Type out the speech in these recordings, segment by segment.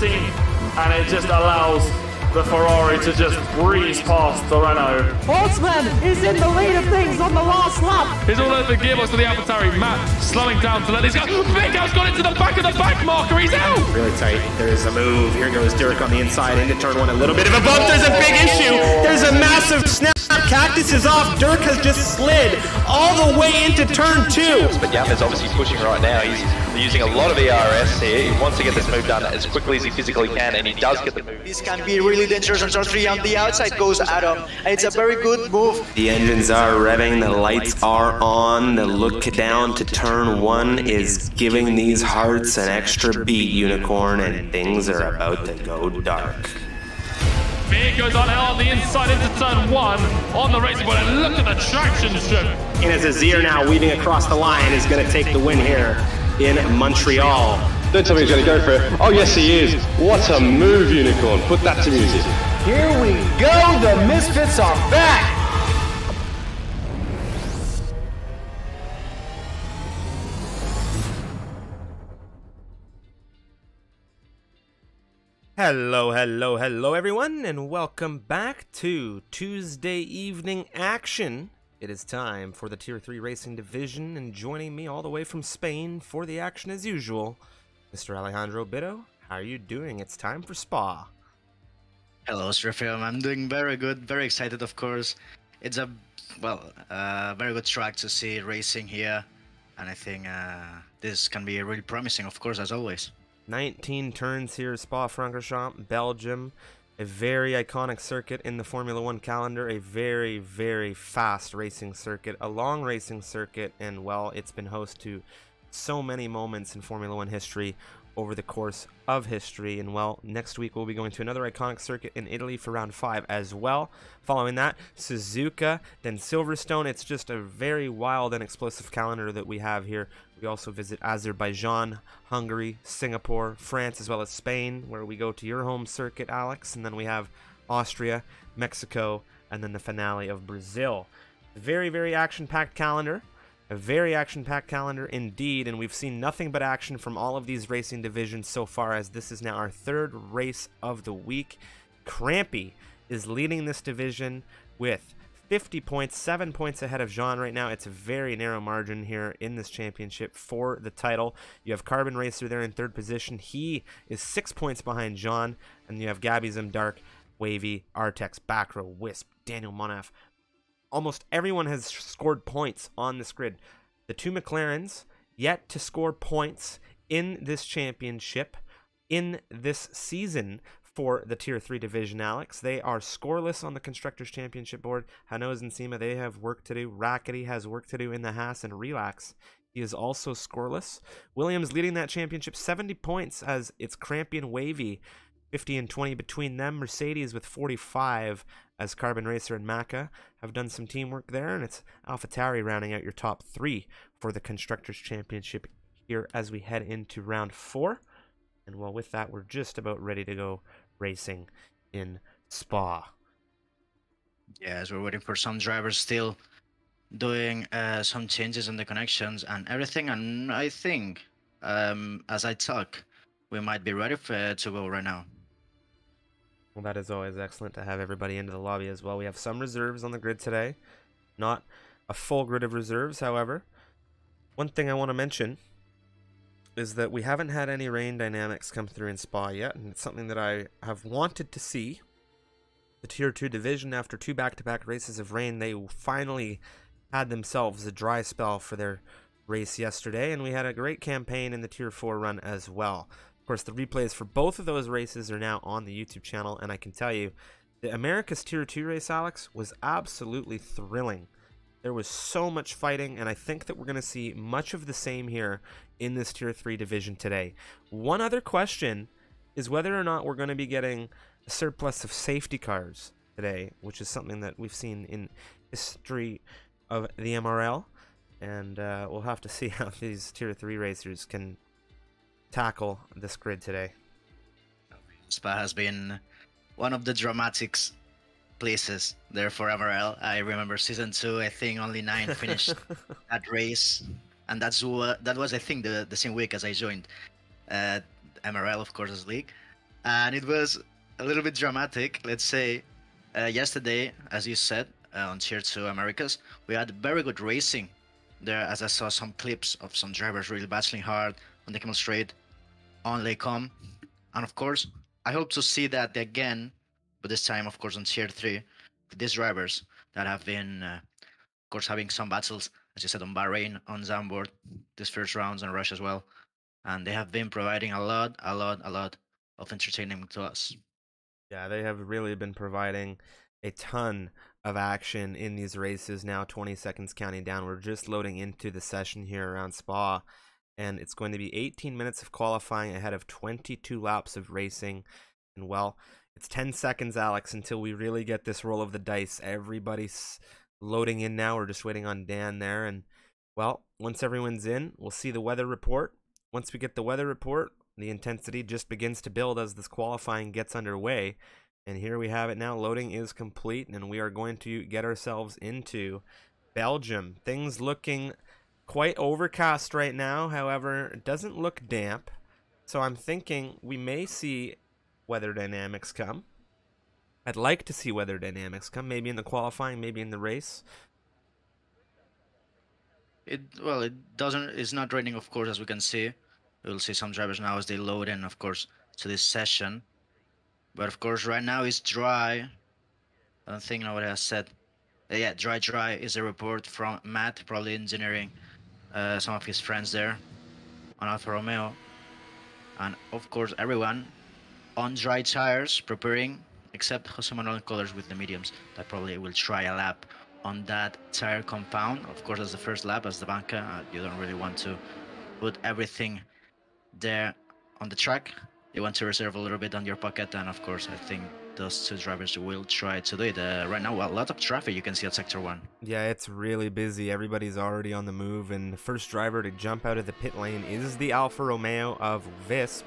13th, and it just allows the Ferrari to just breeze past the Renault. Holtzman is in the lead of things on the last lap. He's all over the gearbox to the AlphaTauri. Matt slowing down to let this go. Victor's got into the back of the back marker. He's out. Really tight. There is a move. Here goes Dirk on the inside into turn one. A little bit of a bump. There's a big issue. There's a massive snap. Cactus is off. Dirk has just slid all the way into turn two. But Yam is obviously pushing right now. He's using a lot of ERS here. He wants to get this move done as quickly as he physically can, and he does get the move. This can be really dangerous on turn three. On the outside goes Adam. It's a very good move. The engines are revving. The lights are on. The look down to turn one is giving these hearts an extra beat, Unicorn, and things are about to go dark. Big goes on L on the inside into turn one on the racing board, and look at the traction strip. And as Azir now weaving across the line is going to take the win here in Montreal. Don't tell me he's going to go for it. Oh yes he is. What a move, Unicorn. Put that to music. Here we go. The Misfits are back. Hello, hello, hello everyone, and welcome back to Tuesday evening action. It is time for the Tier 3 Racing Division, and joining me all the way from Spain for the action as usual, Mr. Alejandro Bido. How are you doing? It's time for Spa. Hello, Srafim. I'm doing very good, very excited of course. It's a, well, very good track to see racing here, and I think this can be really promising of course as always. 19 turns here, Spa-Francorchamps, Belgium, a very iconic circuit in the Formula 1 calendar, a very, very fast racing circuit, a long racing circuit, and well, it's been host to so many moments in Formula 1 history over the course of history, and well, next week we'll be going to another iconic circuit in Italy for round 5 as well. Following that, Suzuka, then Silverstone. It's just a very wild and explosive calendar that we have here. We also visit Azerbaijan, Hungary, Singapore, France, as well as Spain, where we go to your home circuit, Alex. And then we have Austria, Mexico, and then the finale of Brazil. Very, very action-packed calendar. A very action-packed calendar indeed, and we've seen nothing but action from all of these racing divisions so far, as this is now our third race of the week. Crampy is leading this division with 50 points, 7 points ahead of Jean right now. It's a very narrow margin here in this championship for the title. You have Carbon Racer there in third position. He is 6 points behind Jean, and you have Gabby Zimdark, Wavy, Artex, Bakro, Wisp, Daniel Monaf. Almost everyone has scored points on this grid. The two McLarens yet to score points in this championship, in this season for the Tier 3 division, Alex. They are scoreless on the Constructors' Championship board. Hanoz and Sema, they have work to do. Rackety has work to do in the Haas, and Relax, he is also scoreless. Williams leading that championship, 70 points, as it's Crampy and Wavy, 50 and 20 between them. Mercedes with 45, as Carbon Racer and Maka have done some teamwork there, and it's AlphaTauri rounding out your top 3 for the Constructors' Championship here as we head into round 4. And well, with that, we're just about ready to go racing in Spa. Yes, we're waiting for some drivers still doing some changes in the connections and everything, and I think, as I talk, we might be ready to go right now. Well, that is always excellent to have everybody into the lobby as well. We have some reserves on the grid today. Not a full grid of reserves, however. One thing I want to mention is that we haven't had any rain dynamics come through in Spa yet, and it's something that I have wanted to see. The Tier 2 division, after 2 back-to-back races of rain, they finally had themselves a dry spell for their race yesterday, and we had a great campaign in the Tier 4 run as well. Of course, the replays for both of those races are now on the YouTube channel, and I can tell you the America's Tier 2 race, Alex, was absolutely thrilling. There was so much fighting, and I think that we're going to see much of the same here in this Tier 3 division today. One other question is whether or not we're going to be getting a surplus of safety cars today, which is something that we've seen in history of the MRL, and we'll have to see how these Tier 3 racers can tackle this grid today. Spa has been one of the dramatic places there for MRL. I remember season 2, I think only 9 finished that race, and that's that was I think the same week as I joined MRL, of course, as league. And it was a little bit dramatic, let's say. Yesterday, as you said, on Tier 2 Americas, we had very good racing there, as I saw some clips of some drivers really battling hard on the Kemmel Straight, on Les Combes. And of course, I hope to see that again, but this time, of course, on Tier 3, these drivers that have been, of course, having some battles, as you said, on Bahrain, on Zandvoort, these first rounds, on Russia as well. And they have been providing a lot of entertainment to us. Yeah, they have really been providing a ton of action in these races now. 20 seconds counting down. We're just loading into the session here around Spa, and it's going to be 18 minutes of qualifying ahead of 22 laps of racing. And well, it's 10 seconds, Alex, until we really get this roll of the dice. Everybody's loading in now. We're just waiting on Dan there. And well, once everyone's in, we'll see the weather report. Once we get the weather report, the intensity just begins to build as this qualifying gets underway. And here we have it now. Loading is complete, and we are going to get ourselves into Belgium. Things looking quite overcast right now. However, it doesn't look damp. So I'm thinking we may see weather dynamics come. I'd like to see weather dynamics come, maybe in the qualifying, maybe in the race. It's not raining, of course, as we can see. We'll see some drivers now as they load in, of course, to this session. But of course, right now it's dry. I don't think nobody has said. Yeah, dry is a report from Matt, probably engineering some of his friends there on Alfa Romeo. And of course, everyone on dry tires preparing, except Jose Manuel Colors with the mediums that probably will try a lap on that tire compound. Of course, as the first lap, as the banca, you don't really want to put everything there on the track. You want to reserve a little bit on your pocket, and of course I think those two drivers will try to do it. Right now, a lot of traffic you can see at sector 1. Yeah, it's really busy. Everybody's already on the move, and the first driver to jump out of the pit lane is the Alfa Romeo of Wisp.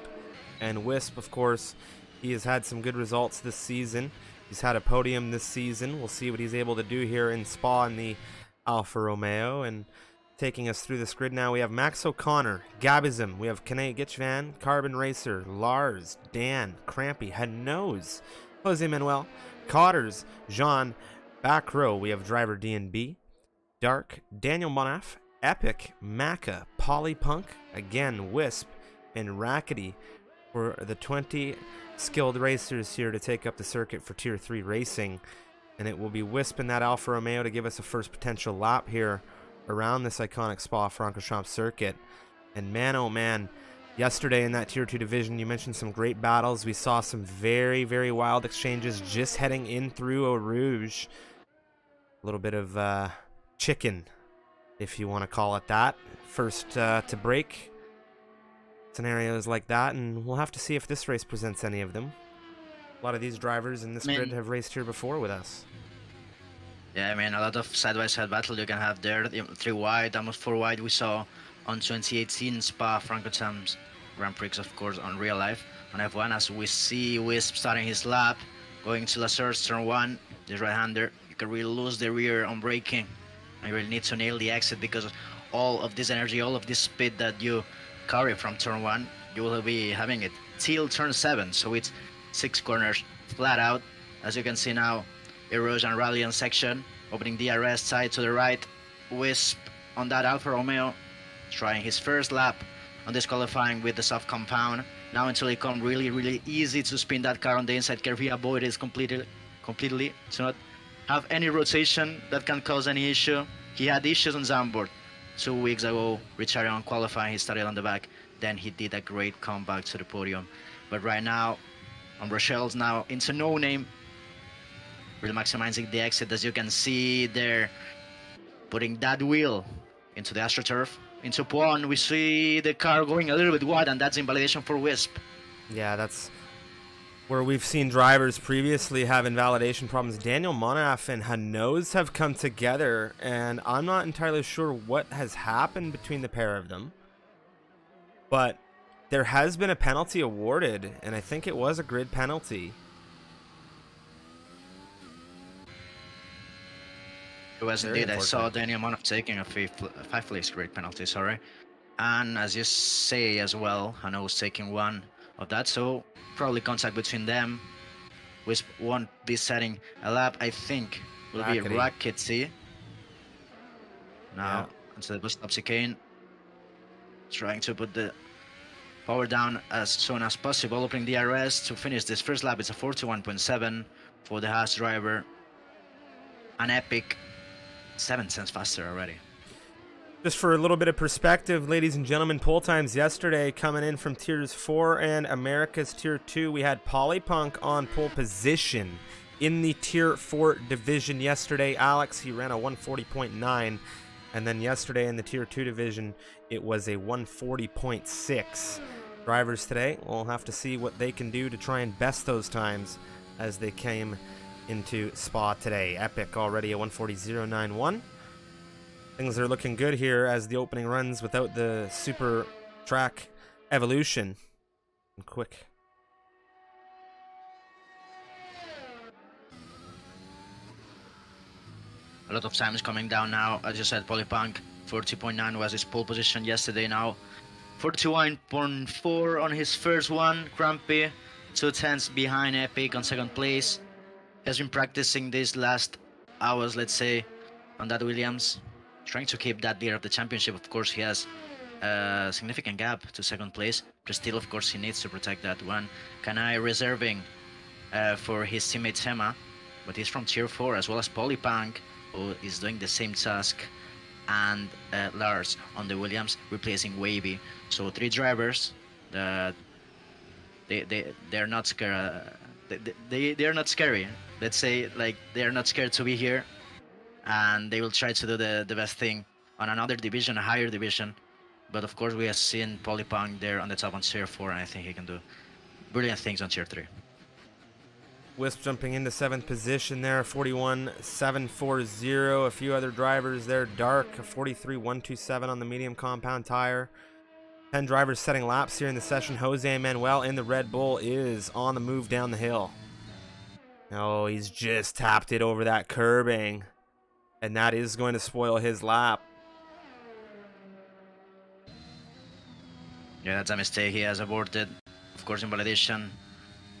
And Wisp, of course, he has had some good results this season. He's had a podium this season. We'll see what he's able to do here in Spa in the Alfa Romeo. And taking us through this grid now, we have Max O'Connor, Gabism, we have Kane Gitchvan, Carbon Racer, Lars, Dan, Crampy, Hanoz, Jose Manuel, Cotters, Jean, Back Row, we have Driver DNB, Dark, Daniel Monaf, Epic, Maka, Polypunk, again Wisp, and Rackety for the 20 skilled racers here to take up the circuit for Tier 3 racing. And it will be Wisp in that Alfa Romeo to give us a first potential lap here around this iconic Spa-Francorchamps circuit. And man, oh man, yesterday in that Tier 2 division, you mentioned some great battles. We saw some very, very wild exchanges just heading in through Eau Rouge. A little bit of chicken, if you want to call it that. First to break scenarios like that, and we'll have to see if this race presents any of them. A lot of these drivers in this grid have raced here before with us. Yeah, I mean, a lot of side-by-side battle you can have there. 3 wide, almost 4 wide we saw on 2018 Spa-Francorchamps Grand Prix, of course, on real life. On F1, as we see Wisp starting his lap, going to Lazer's turn 1, the right-hander. You can really lose the rear on braking. And you really need to nail the exit, because all of this energy, all of this speed that you carry from turn 1, you will be having it till turn 7. So it's 6 corners flat out, as you can see now. Erosion Rallying section, opening DRS side to the right. Wisp on that Alfa Romeo, trying his first lap on this qualifying with the soft compound. Now until it comes really easy to spin that car on the inside curve. He avoided it completely to not have any rotation that can cause any issue. He had issues on Zandvoort 2 weeks ago, retiring on qualifying. He started on the back, then he did a great comeback to the podium. But right now, on Rochelle's now into No Name, really maximizing the exit, as you can see there, putting that wheel into the AstroTurf, into Pouhon. We see the car going a little bit wide, and that's invalidation for Wisp. Yeah, that's where we've seen drivers previously have invalidation problems. Daniel Monaf and Hanoz have come together, and I'm not entirely sure what has happened between the pair of them, but there has been a penalty awarded, and I think it was a grid penalty. It was indeed. I saw Daniel Monaf taking a 5th place grid penalty, sorry. And as you say as well, Hanoz taking one of that, so probably contact between them, which won't be setting a lap. I think will be Rackety. Now, until the bus stops again, trying to put the power down as soon as possible, opening the DRS to finish this first lap. It's a 41.7 for the Haas driver. An epic 7 cents faster already. Just for a little bit of perspective, ladies and gentlemen, pole times yesterday coming in from Tiers 4 and America's Tier 2. We had Polypunk on pole position in the Tier 4 division yesterday. Alex, he ran a 140.9. And then yesterday in the Tier 2 division, it was a 140.6. Drivers today, we'll have to see what they can do to try and best those times as they came into Spa today. Epic already a 140.091. Things are looking good here as the opening runs without the super track evolution. And quick. A lot of time is coming down now. As you said, Polypunk, 40.9 was his pole position yesterday now. 41.4 on his first one. Crampy, 2 tenths behind Epic on second place. He has been practicing these last hours, let's say, on that Williams, trying to keep that lead of the championship. Of course, he has a significant gap to second place, but still, of course, he needs to protect that one. Kanai reserving for his teammate Tema, but he's from Tier 4, as well as Polypunk, who is doing the same task, and Lars on the Williams replacing Wavy. So 3 drivers that they're not scary. Let's say, like, they're not scared to be here, and they will try to do the best thing on another division, a higher division. But of course, we have seen Polypunk there on the top on Tier 4, and I think he can do brilliant things on Tier 3. Wisp jumping into 7th position there, 41.740. A few other drivers there. Dark, 43.127 on the medium compound tire. 10 drivers setting laps here in the session. Jose Manuel in the Red Bull is on the move down the hill. Oh, he's just tapped it over that curbing, and that is going to spoil his lap. Yeah, that's a mistake he has aborted. Of course, invalidation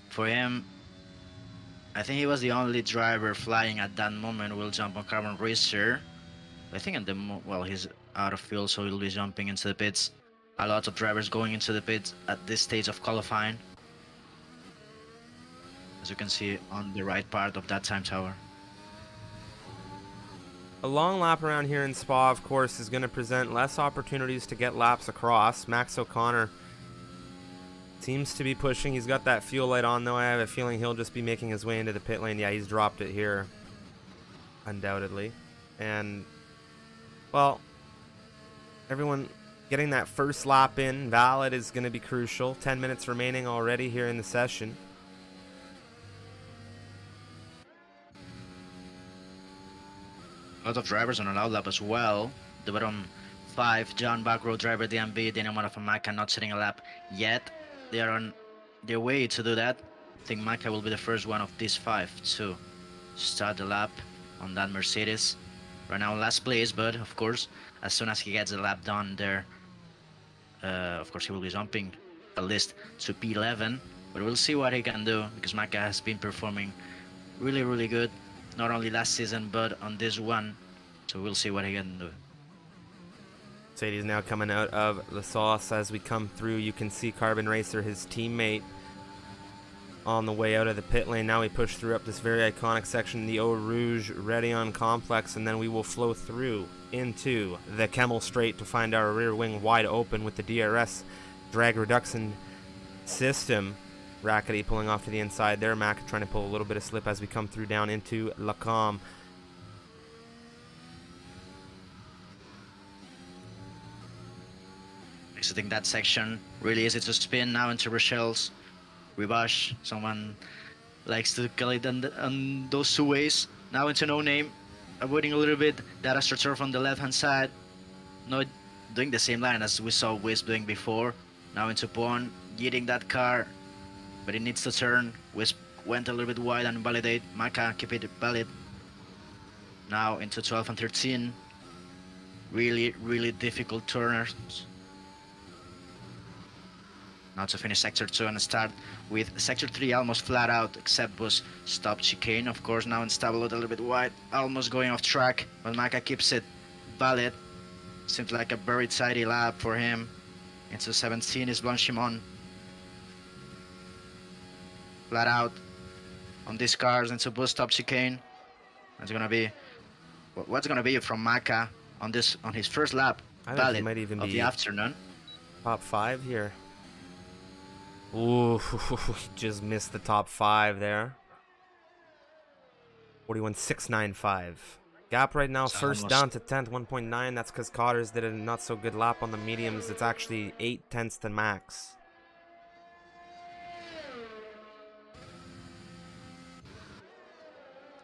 for him. I think he was the only driver flying at that moment. Will jump on Carbon Racer. I think at the well, he's out of fuel, so he'll be jumping into the pits. A lot of drivers going into the pits at this stage of qualifying, as you can see on the right part of that time tower. A long lap around here in Spa, of course, is going to present less opportunities to get laps across. Max O'Connor seems to be pushing. He's got that fuel light on, though. I have a feeling he'll just be making his way into the pit lane. Yeah, he's dropped it here, undoubtedly. And, well, everyone getting that first lap in valid is going to be crucial. 10 minutes remaining already here in the session. A lot of drivers on an out lap as well. The bottom 5, John Backrow, driver DMB, Daniel Monafamaca, not setting a lap yet. They are on their way to do that. I think Maka will be the first one of these 5 to start the lap on that Mercedes. Right now, last place, but of course, as soon as he gets the lap done there, of course, he will be jumping at least to P11. But we'll see what he can do, because Maka has been performing really, really good. Not only last season, but on this one. So we'll see what he can do. Mercedes now coming out of La Sauce. As we come through, you can see Carbon Racer, his teammate, on the way out of the pit lane. Now we push through up this very iconic section, the Eau Rouge Raidillon complex, and then we will flow through into the Kemmel Straight to find our rear wing wide open with the DRS drag reduction system. Rackety pulling off to the inside there. Mac trying to pull a little bit of slip as we come through down into Les Combes. Exiting that section, really easy to spin now into Rochelle's. Ribash, someone likes to call it on those 2 ways. Now into No Name, avoiding a little bit that AstroTurf on the left hand side. Not doing the same line as we saw Wisp doing before. Now into Pouhon, getting that car, but it needs to turn. Wisp went a little bit wide and validate. Maka keep it valid. Now into 12 and 13. Really, really difficult turners. Now to finish Sector 2 and start with Sector 3 almost flat out, except was stopped chicane. Of course, now in Stavelot a little bit wide, almost going off track, but Maka keeps it valid. Seems like a very tidy lap for him. Into 17 is Blanchimont. Flat out on these cars into boost up chicane. That's gonna be what's gonna be from Maka on this, on his first lap. I think he might even be the afternoon. Top 5 here. Ooh, just missed the top 5 there. 41.695. Gap right now, so first down to 10th, 1.9. That's because Cotters did a not so good lap on the mediums. It's actually 0.8 to Max.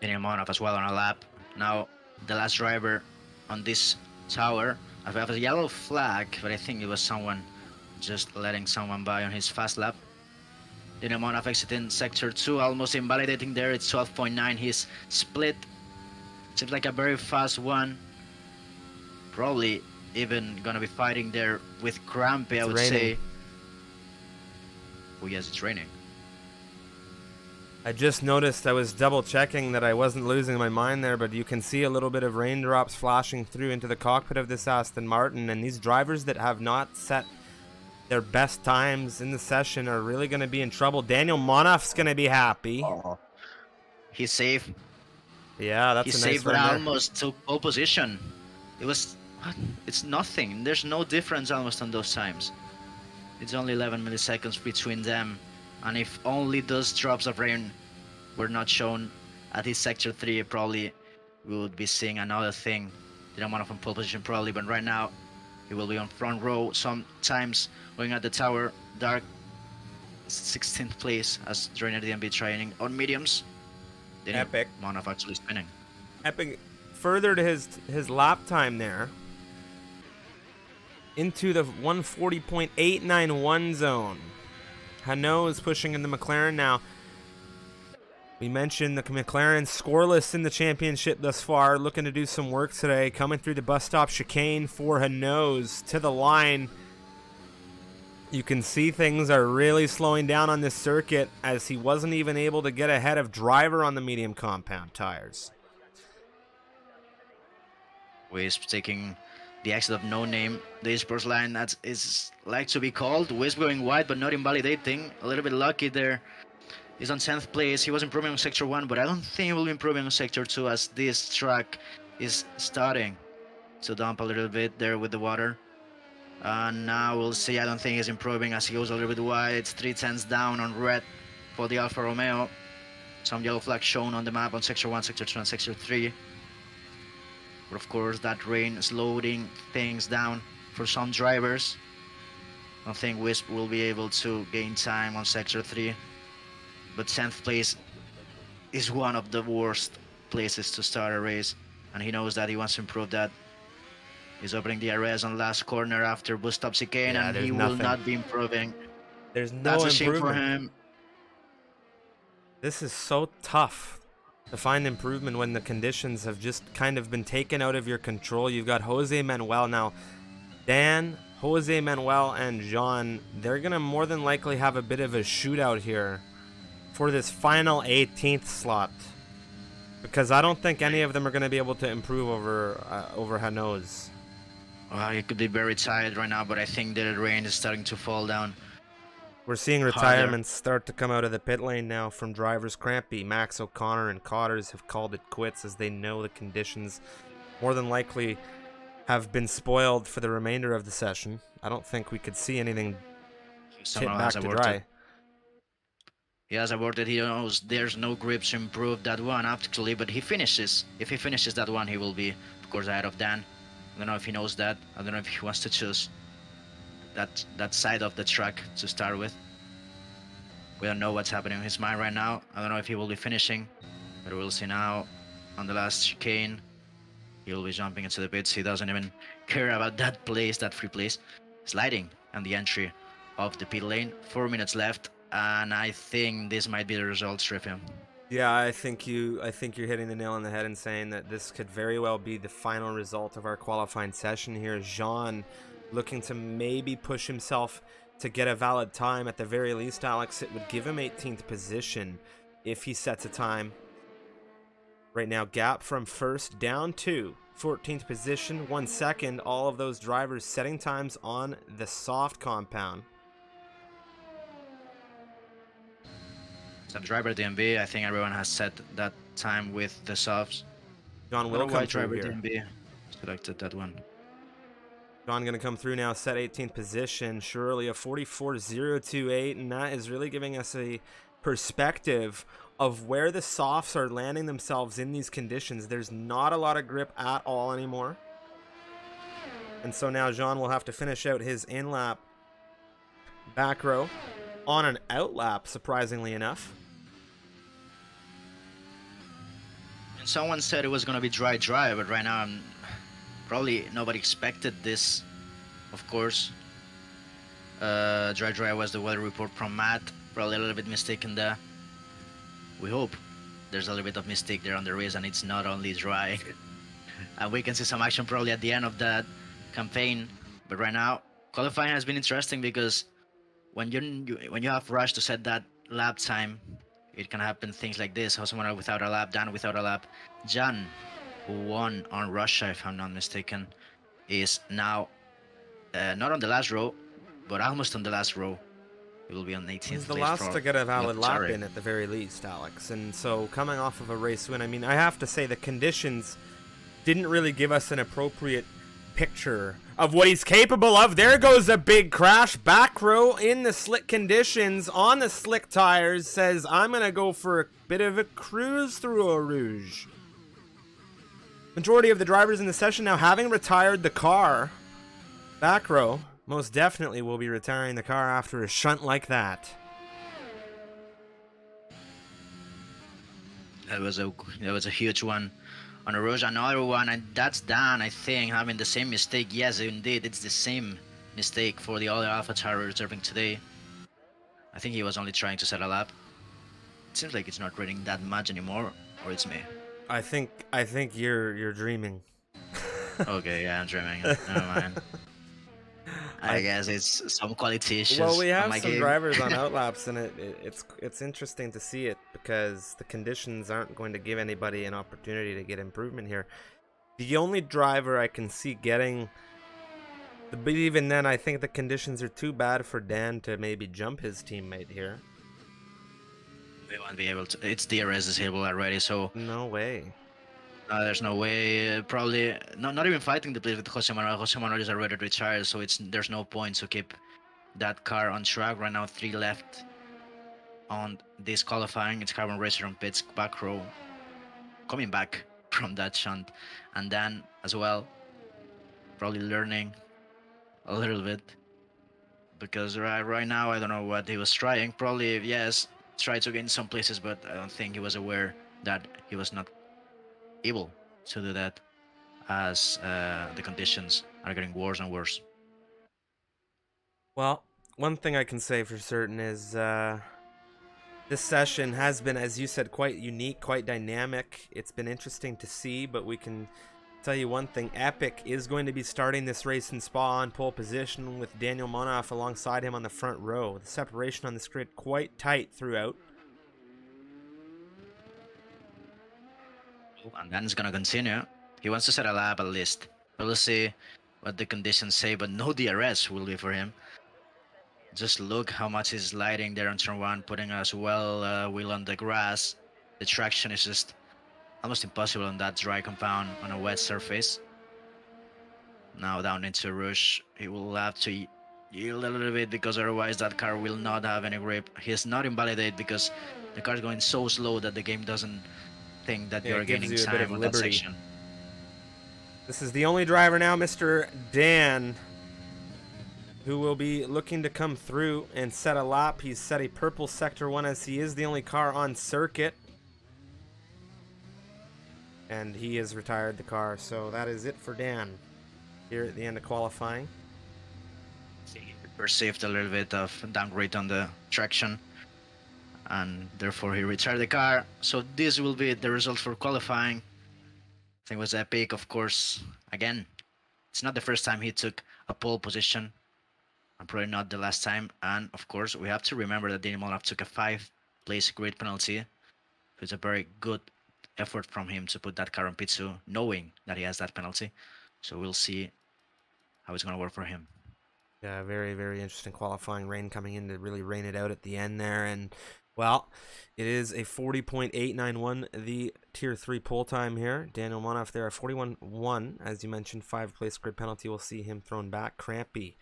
Monov as well on a lap. Now the last driver on this tower. I have a yellow flag, but I think it was someone just letting someone by on his fast lap. Dinamonov exiting Sector 2, almost invalidating there. It's 12.9. His split seems like a very fast one. Probably even gonna be fighting there with Crampy, I would say. Oh yes, it's raining. I just noticed I was double checking that I wasn't losing my mind there, but you can see a little bit of raindrops flashing through into the cockpit of this Aston Martin, and these drivers that have not set their best times in the session are really going to be in trouble. Daniel Monof's going to be happy. Oh, he's safe. Yeah, that's a nice safe, but almost took pole position. It was, what? It's nothing. There's no difference almost on those times. It's only 11 milliseconds between them. And if only those drops of rain were not shown at this Sector 3, probably we would be seeing another thing. They don't want to from pole position probably, but right now he will be on front row sometimes going at the tower. Dark 16th place as Drainer DMB training on mediums. Epic. Monov actually spinning. Epic furthered his lap time there into the 140.891 zone. Hanaud is pushing in the McLaren now. We mentioned the McLaren scoreless in the championship thus far. Looking to do some work today. Coming through the bus stop chicane for Hanaud's to the line. You can see things are really slowing down on this circuit as he wasn't even able to get ahead of driver on the medium compound tires. Wisp taking the exit of No Name, the esports line that is like to be called. Wisp going wide, but not invalidating. A little bit lucky there. He's on 10th place. He was improving on Sector 1, but I don't think he will be improving on Sector 2 as this track is starting to dump a little bit there with the water. And now we'll see. I don't think he's improving as he goes a little bit wide. It's 0.3 down on red for the Alfa Romeo. Some yellow flags shown on the map on Sector 1, Sector 2, and Sector 3. But of course, that rain is slowing things down for some drivers. I think Wisp will be able to gain time on Sector 3. But 10th place is one of the worst places to start a race. And he knows that he wants to improve that. He's opening the RS on last corner after boost up chicane, and he will not be improving. There's no improvement. That's a shame for him. This is so tough to find improvement when the conditions have just kind of been taken out of your control. You've got Jose Manuel now. Dan, Jose Manuel, and Jean, they're going to more than likely have a bit of a shootout here for this final 18th slot, because I don't think any of them are going to be able to improve over Hanaud's. Well, it could be very tired right now, but I think the rain is starting to fall down. We're seeing retirements start to come out of the pit lane now from drivers. Crampy, Max O'Connor, and Cotters have called it quits as they know the conditions more than likely have been spoiled for the remainder of the session. I don't think we could see anything hit back to dry. He has aborted. He knows there's no grips to improve that one actually, but he finishes. If he finishes that one, he will be, of course, ahead of Dan. I don't know if he knows that. I don't know if he wants to choose that side of the track to start with. We don't know what's happening in his mind right now. I don't know if he will be finishing, but we'll see now on the last chicane. He'll be jumping into the pits. He doesn't even care about that place, that free place. Sliding on the entry of the pit lane. 4 minutes left, and I think this might be the result, Trifium. Yeah, I think you're hitting the nail on the head and saying that this could very well be the final result of our qualifying session here. Jean looking to maybe push himself to get a valid time. At the very least, Alex, it would give him 18th position if he sets a time. Right now, gap from first down to 14th position, 1 second. All of those drivers setting times on the soft compound. So driver DMB, I think everyone has set that time with the softs. John will come through here. DMB selected that one. John going to come through now, set 18th position. Surely a 44.028, and that is really giving us a perspective of where the softs are landing themselves in these conditions. There's not a lot of grip at all anymore. And so now Jean will have to finish out his in-lap back row on an out-lap, surprisingly enough. And someone said it was going to be dry, but right now probably nobody expected this, of course. Dry was the weather report from Matt. Probably a little bit mistaken there. We hope there's a little bit of mistake there on the race and it's not only dry. And we can see some action probably at the end of that campaign. But right now, qualifying has been interesting because when you have rush to set that lap time, it can happen things like this. How someone without a lap, Dan without a lap. Jan, who won on Russia, if I'm not mistaken, is now not on the last row, but almost on the last row. It will be on 18th. He's the last to get a valid lap in at the very least, Alex. And so coming off of a race win, I mean, I have to say the conditions didn't really give us an appropriate picture of what he's capable of. There goes a big crash. Back row in the slick conditions on the slick tires says, I'm going to go for a bit of a cruise through Eau Rouge. Majority of the drivers in the session now having retired the car. Back row most definitely will be retiring the car after a shunt like that. That was a huge one on Eau Rouge. Another one, and that's Dan, I think, having the same mistake. Yes, indeed, it's the same mistake for the other AlphaTauri reserving today. I think he was only trying to set a lap. It seems like it's not raining that much anymore, or it's me. I think you're dreaming. Okay, yeah, I'm dreaming. Never mind. I guess it's some quality issues. Well, we have some drivers on outlaps, and it's interesting to see it because the conditions aren't going to give anybody an opportunity to get improvement here. The only driver I can see getting, but even then, I think the conditions are too bad for Dan to maybe jump his teammate here. They won't be able to. It's DRS disabled already, so no way. There's no way, probably, not even fighting the place with Jose Manuel. Jose Manuel is already retired, so there's no point to keep that car on track. Right now, 3 left on this qualifying. It's Carbon Racer on pits, back row, coming back from that shunt. And then, as well, probably learning a little bit. Because right now, I don't know what he was trying. Probably, yes, tried to get in some places, but I don't think he was aware that he was not able to do that, as the conditions are getting worse and worse. Well, one thing I can say for certain is this session has been, as you said, quite unique, quite dynamic. It's been interesting to see, but we can tell you one thing. Epic is going to be starting this race in Spa on pole position with Daniel Monoff alongside him on the front row. The separation on this grid quite tight throughout. And then it's gonna continue. He wants to set a lap at least. We'll see what the conditions say, but no DRS will be for him. Just look how much he's sliding there on turn 1, putting as well wheel on the grass. The traction is just almost impossible on that dry compound on a wet surface. Now down into Rouge, he will have to yield a little bit because otherwise that car will not have any grip. He's not invalidated because the car is going so slow that the game doesn't thing that you're gaining you time on that section. This is the only driver now, Mr. Dan, who will be looking to come through and set a lap. He's set a purple sector 1 as he is the only car on circuit. And he has retired the car, so that is it for Dan here at the end of qualifying. He perceived a little bit of downgrade on the traction, and therefore he retired the car. So this will be the result for qualifying. I think it was Epic, of course. Again, it's not the first time he took a pole position and probably not the last time. And of course, we have to remember that Danny Molnar took a 5-place grid penalty. It's a very good effort from him to put that car on pit 2, knowing that he has that penalty. So we'll see how it's going to work for him. Yeah, very, very interesting qualifying. Rain coming in to really rain it out at the end there. And, well, it is a 40.891, the Tier 3 pole time here. Daniel Monaf there at 41.1, as you mentioned, 5-place grid penalty. We'll see him thrown back. Crampy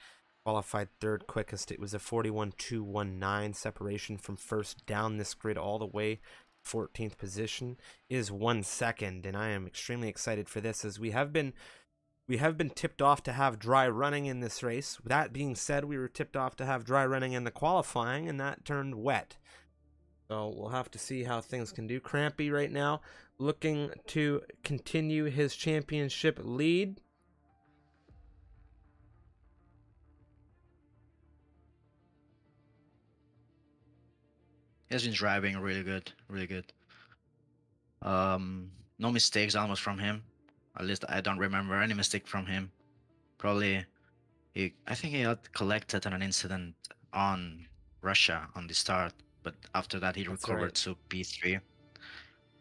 qualified third quickest. It was a 41.219 separation from first down this grid all the way. 14th position is 1 second, and I am extremely excited for this, as we have been tipped off to have dry running in this race. With that being said, we were tipped off to have dry running in the qualifying, and that turned wet. So we'll have to see how things can do. Crampy right now looking to continue his championship lead. He's been driving really good, really good. No mistakes almost from him. At least I don't remember any mistake from him. Probably, I think he got collected on an incident on Russia on the start, but after that he recovered to P3.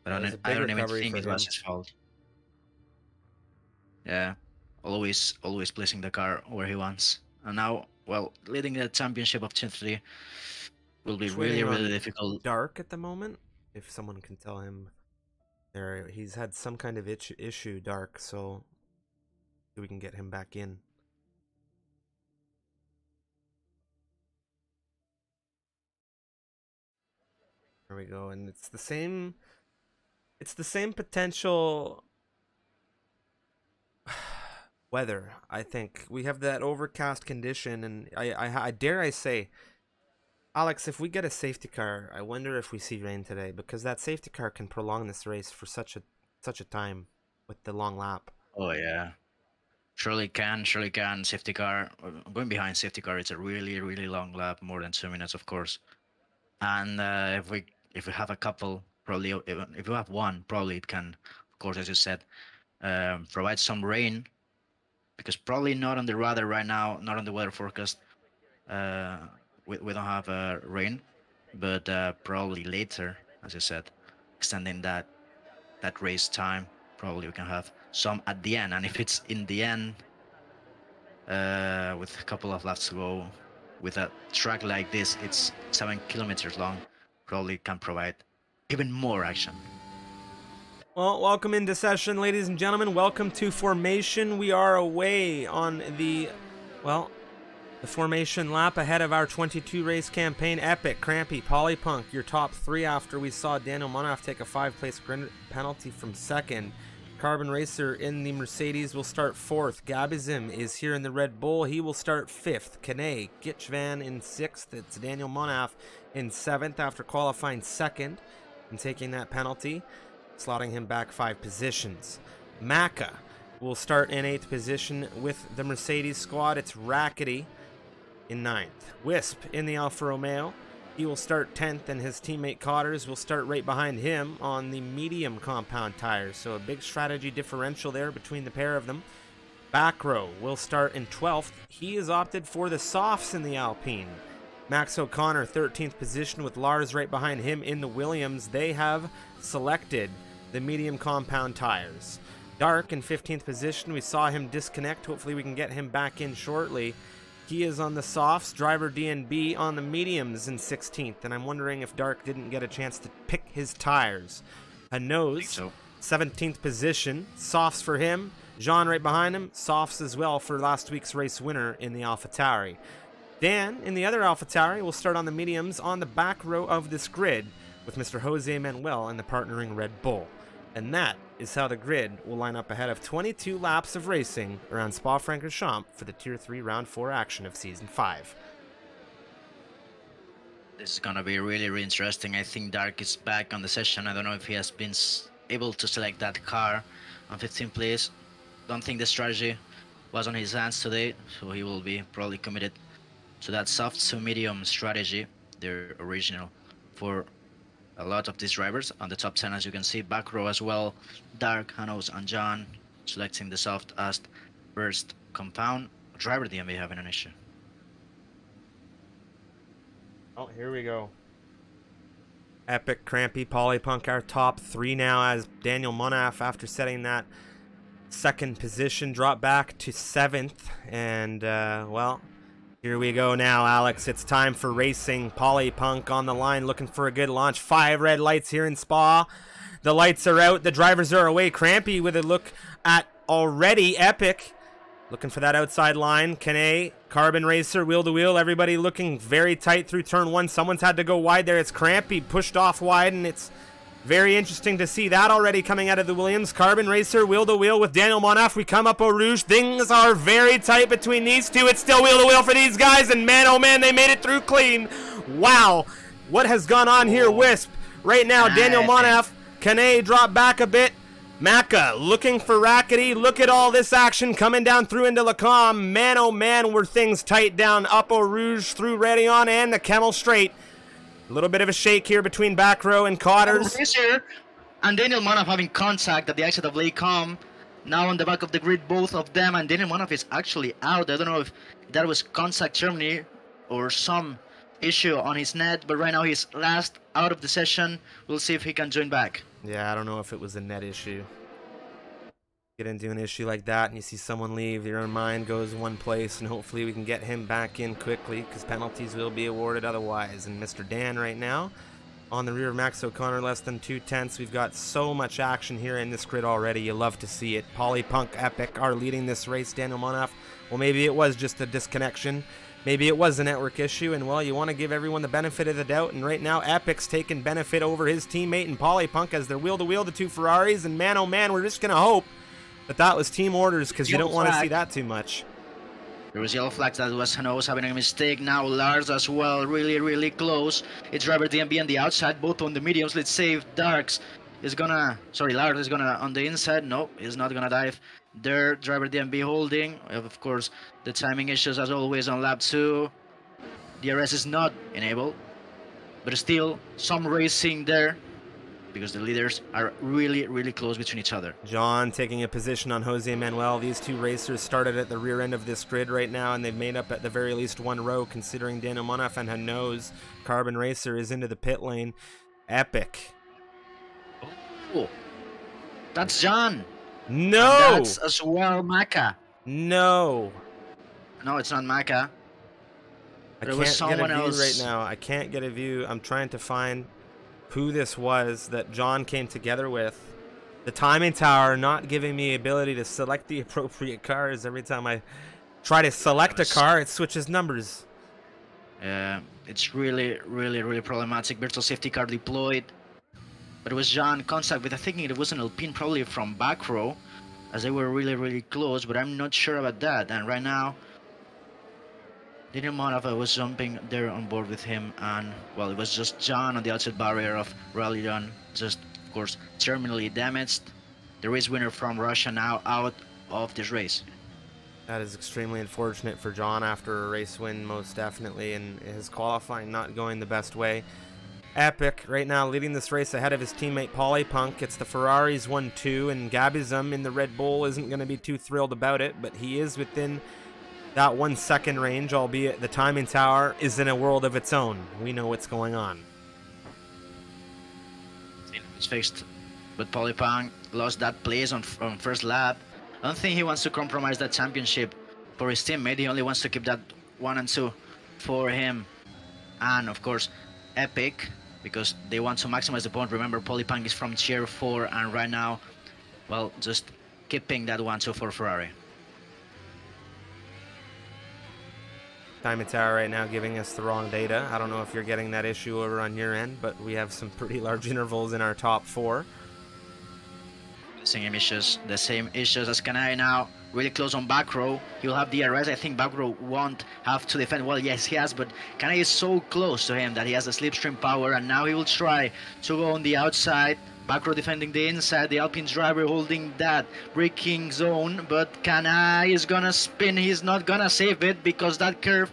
But I don't even think it was his fault. Yeah, always placing the car where he wants. And now, well, leading the championship of Tier 3. Will be really, really difficult. Dark at the moment, if someone can tell him. There, he's had some kind of issue, Dark, so we can get him back in. There we go, and it's the same. It's the same potential weather. I think we have that overcast condition, and I dare I say. Alex, if we get a safety car, I wonder if we see rain today, because that safety car can prolong this race for such a time with the long lap. Oh yeah, surely can, surely can. Safety car, going behind safety car, it's a really, really long lap, more than 2 minutes, of course. And if we have a couple, probably even if we have one, probably it can, of course, as you said, provide some rain, because probably not on the radar right now, not on the weather forecast. We don't have rain, but probably later, as I said, extending that race time, probably we can have some at the end. And if it's in the end, with a couple of laps to go, with a track like this, it's 7 kilometers long, probably can provide even more action. Well, welcome into session, ladies and gentlemen. Welcome to formation. We are away on the, well, the formation lap ahead of our 22-race campaign. Epic, Crampy, Polypunk, your top three after we saw Daniel Monaf take a 5-place grid penalty from second. Carbon Racer in the Mercedes will start fourth. Gabizim is here in the Red Bull. He will start fifth. Kane, Gitchvan in sixth. It's Daniel Monaf in seventh after qualifying second and taking that penalty, slotting him back 5 positions. Maka will start in 8th position with the Mercedes squad. It's Rackety in 9th. Wisp in the Alfa Romeo, he will start 10th, and his teammate Cotters will start right behind him on the medium compound tires. So a big strategy differential there between the pair of them. Backrow will start in 12th. He has opted for the softs in the Alpine. Max O'Connor 13th position with Lars right behind him in the Williams. They have selected the medium compound tires. Dark in 15th position. We saw him disconnect. Hopefully we can get him back in shortly. He is on the softs, driver DNB on the mediums in 16th, and I'm wondering if Dark didn't get a chance to pick his tires. Hanoz, 17th position, softs for him. Jean right behind him, softs as well for last week's race winner in the AlphaTauri. Dan in the other AlphaTauri will start on the mediums on the back row of this grid with Mr. Jose Manuel and the partnering Red Bull. And that is how the grid will line up ahead of 22 laps of racing around Spa-Francorchamps for the Tier 3 Round 4 action of Season 5. This is going to be really, really interesting. I think Dark is back on the session. I don't know if he has been able to select that car on 15th place. Don't think the strategy was on his hands today, so he will be probably committed to that soft to medium strategy, their original for a lot of these drivers on the top 10, as you can see. Back row as well, Dark, Hanoz, and John selecting the soft as first compound. Driver DMB having an issue. Oh, here we go. Epic, Crampy, Polypunk, our top three now, as Daniel Monaf, after setting that second position, dropped back to seventh. And, well, here we go now, Alex. It's time for racing. Polypunk on the line, looking for a good launch. 5 red lights here in Spa. The lights are out. The drivers are away. Crampy with a look at already Epic. Looking for that outside line. Kane, Carbon Racer, wheel to wheel. Everybody looking very tight through turn one. Someone's had to go wide there. It's Crampy pushed off wide, and it's very interesting to see that already coming out of the Williams. Carbon Racer, wheel to wheel with Daniel Monaf. We come up Eau Rouge. Things are very tight between these two. It's still wheel to wheel for these guys, and man, oh man, they made it through clean. Wow. What has gone on here, Wisp? Right now, Daniel Monaf, Kane drop back a bit. Macca looking for Rackety. Look at all this action coming down through into Lacombe. Man, oh man, were things tight down up Eau Rouge through Raidillon and the Kemmel Straight. A little bit of a shake here between back row and Cotters. Racer and Daniel Monaf having contact at the exit of Les Combes. Now on the back of the grid, both of them, and Daniel Monaf is actually out. I don't know if that was contact Germany or some issue on his net, but right now he's last out of the session. We'll see if he can join back. Yeah, I don't know if it was a net issue. Get into an issue like that and you see someone leave, your mind goes one place, and hopefully we can get him back in quickly because penalties will be awarded otherwise. And Mr. Dan right now on the rear of Max O'Connor, less than 2/10. We've got so much action here in this grid already. You love to see it. Polypunk, Epic are leading this race. Daniel Monaf, well, maybe it was just a disconnection. Maybe it was a network issue, and, well, you want to give everyone the benefit of the doubt, and right now Epic's taking benefit over his teammate and Polypunk as they're wheel-to-wheel, the two Ferraris, and, man, oh, man, we're just going to hope that that was team orders because you don't want to see that too much. There was yellow flags. That was Hano's having a mistake. Now Lars as well, really, really close. It's Robert DMB on the outside, both on the mediums. Let's save Darks. Is going to, sorry, Lars is going to on the inside. No, he's not going to dive. There, driver DMB holding. Of course, the timing issues as always on lap 2. DRS is not enabled, but still some racing there because the leaders are really, really close between each other. John taking a position on Jose Manuel. These two racers started at the rear end of this grid right now, and they've made up at the very least one row considering Daniel Monaf and Hano's Carbon Racer is into the pit lane. Epic. Oh, that's John. No! And that's as well Macca. No. No, it's not Macca. I can't was someone get a view else right now. I can't get a view. I'm trying to find who this was that John came together with. The timing tower not giving me ability to select the appropriate cars. Every time I try to select a car, it switches numbers. Yeah, it's really, really, really problematic. Virtual safety car deployed. But it was John contact with, I think it was an Alpine probably from back row, as they were really, really close, but I'm not sure about that. And right now, Daniel Monaf, I was jumping there on board with him, and, well, it was just John on the outside barrier of Raidillon, just, of course, terminally damaged. The race winner from Russia now out of this race. That is extremely unfortunate for John after a race win, most definitely, and his qualifying not going the best way. Epic right now leading this race ahead of his teammate Polypunk. It's the Ferraris 1-2, and Gabizim in the Red Bull isn't going to be too thrilled about it, but he is within that 1 second range, albeit the timing tower is in a world of its own. We know what's going on. It's fixed, but Polypunk lost that place on first lap. I don't think he wants to compromise that championship for his teammate. He only wants to keep that 1 and 2 for him. And of course, Epic, because they want to maximize the point. Remember, Polypunk is from Tier 4, and right now, well, just keeping that 1-2 for Ferrari. Diamond Tower right now giving us the wrong data. I don't know if you're getting that issue over on your end, but we have some pretty large intervals in our top 4. The same issues as Canary now. Really close on back row. He'll have DRS. I think back row won't have to defend. Well, yes, he has, but Kane is so close to him that he has the slipstream power, and now he will try to go on the outside. Back row defending the inside. The Alpine driver holding that braking zone, but Kane is gonna spin. He's not gonna save it because that curve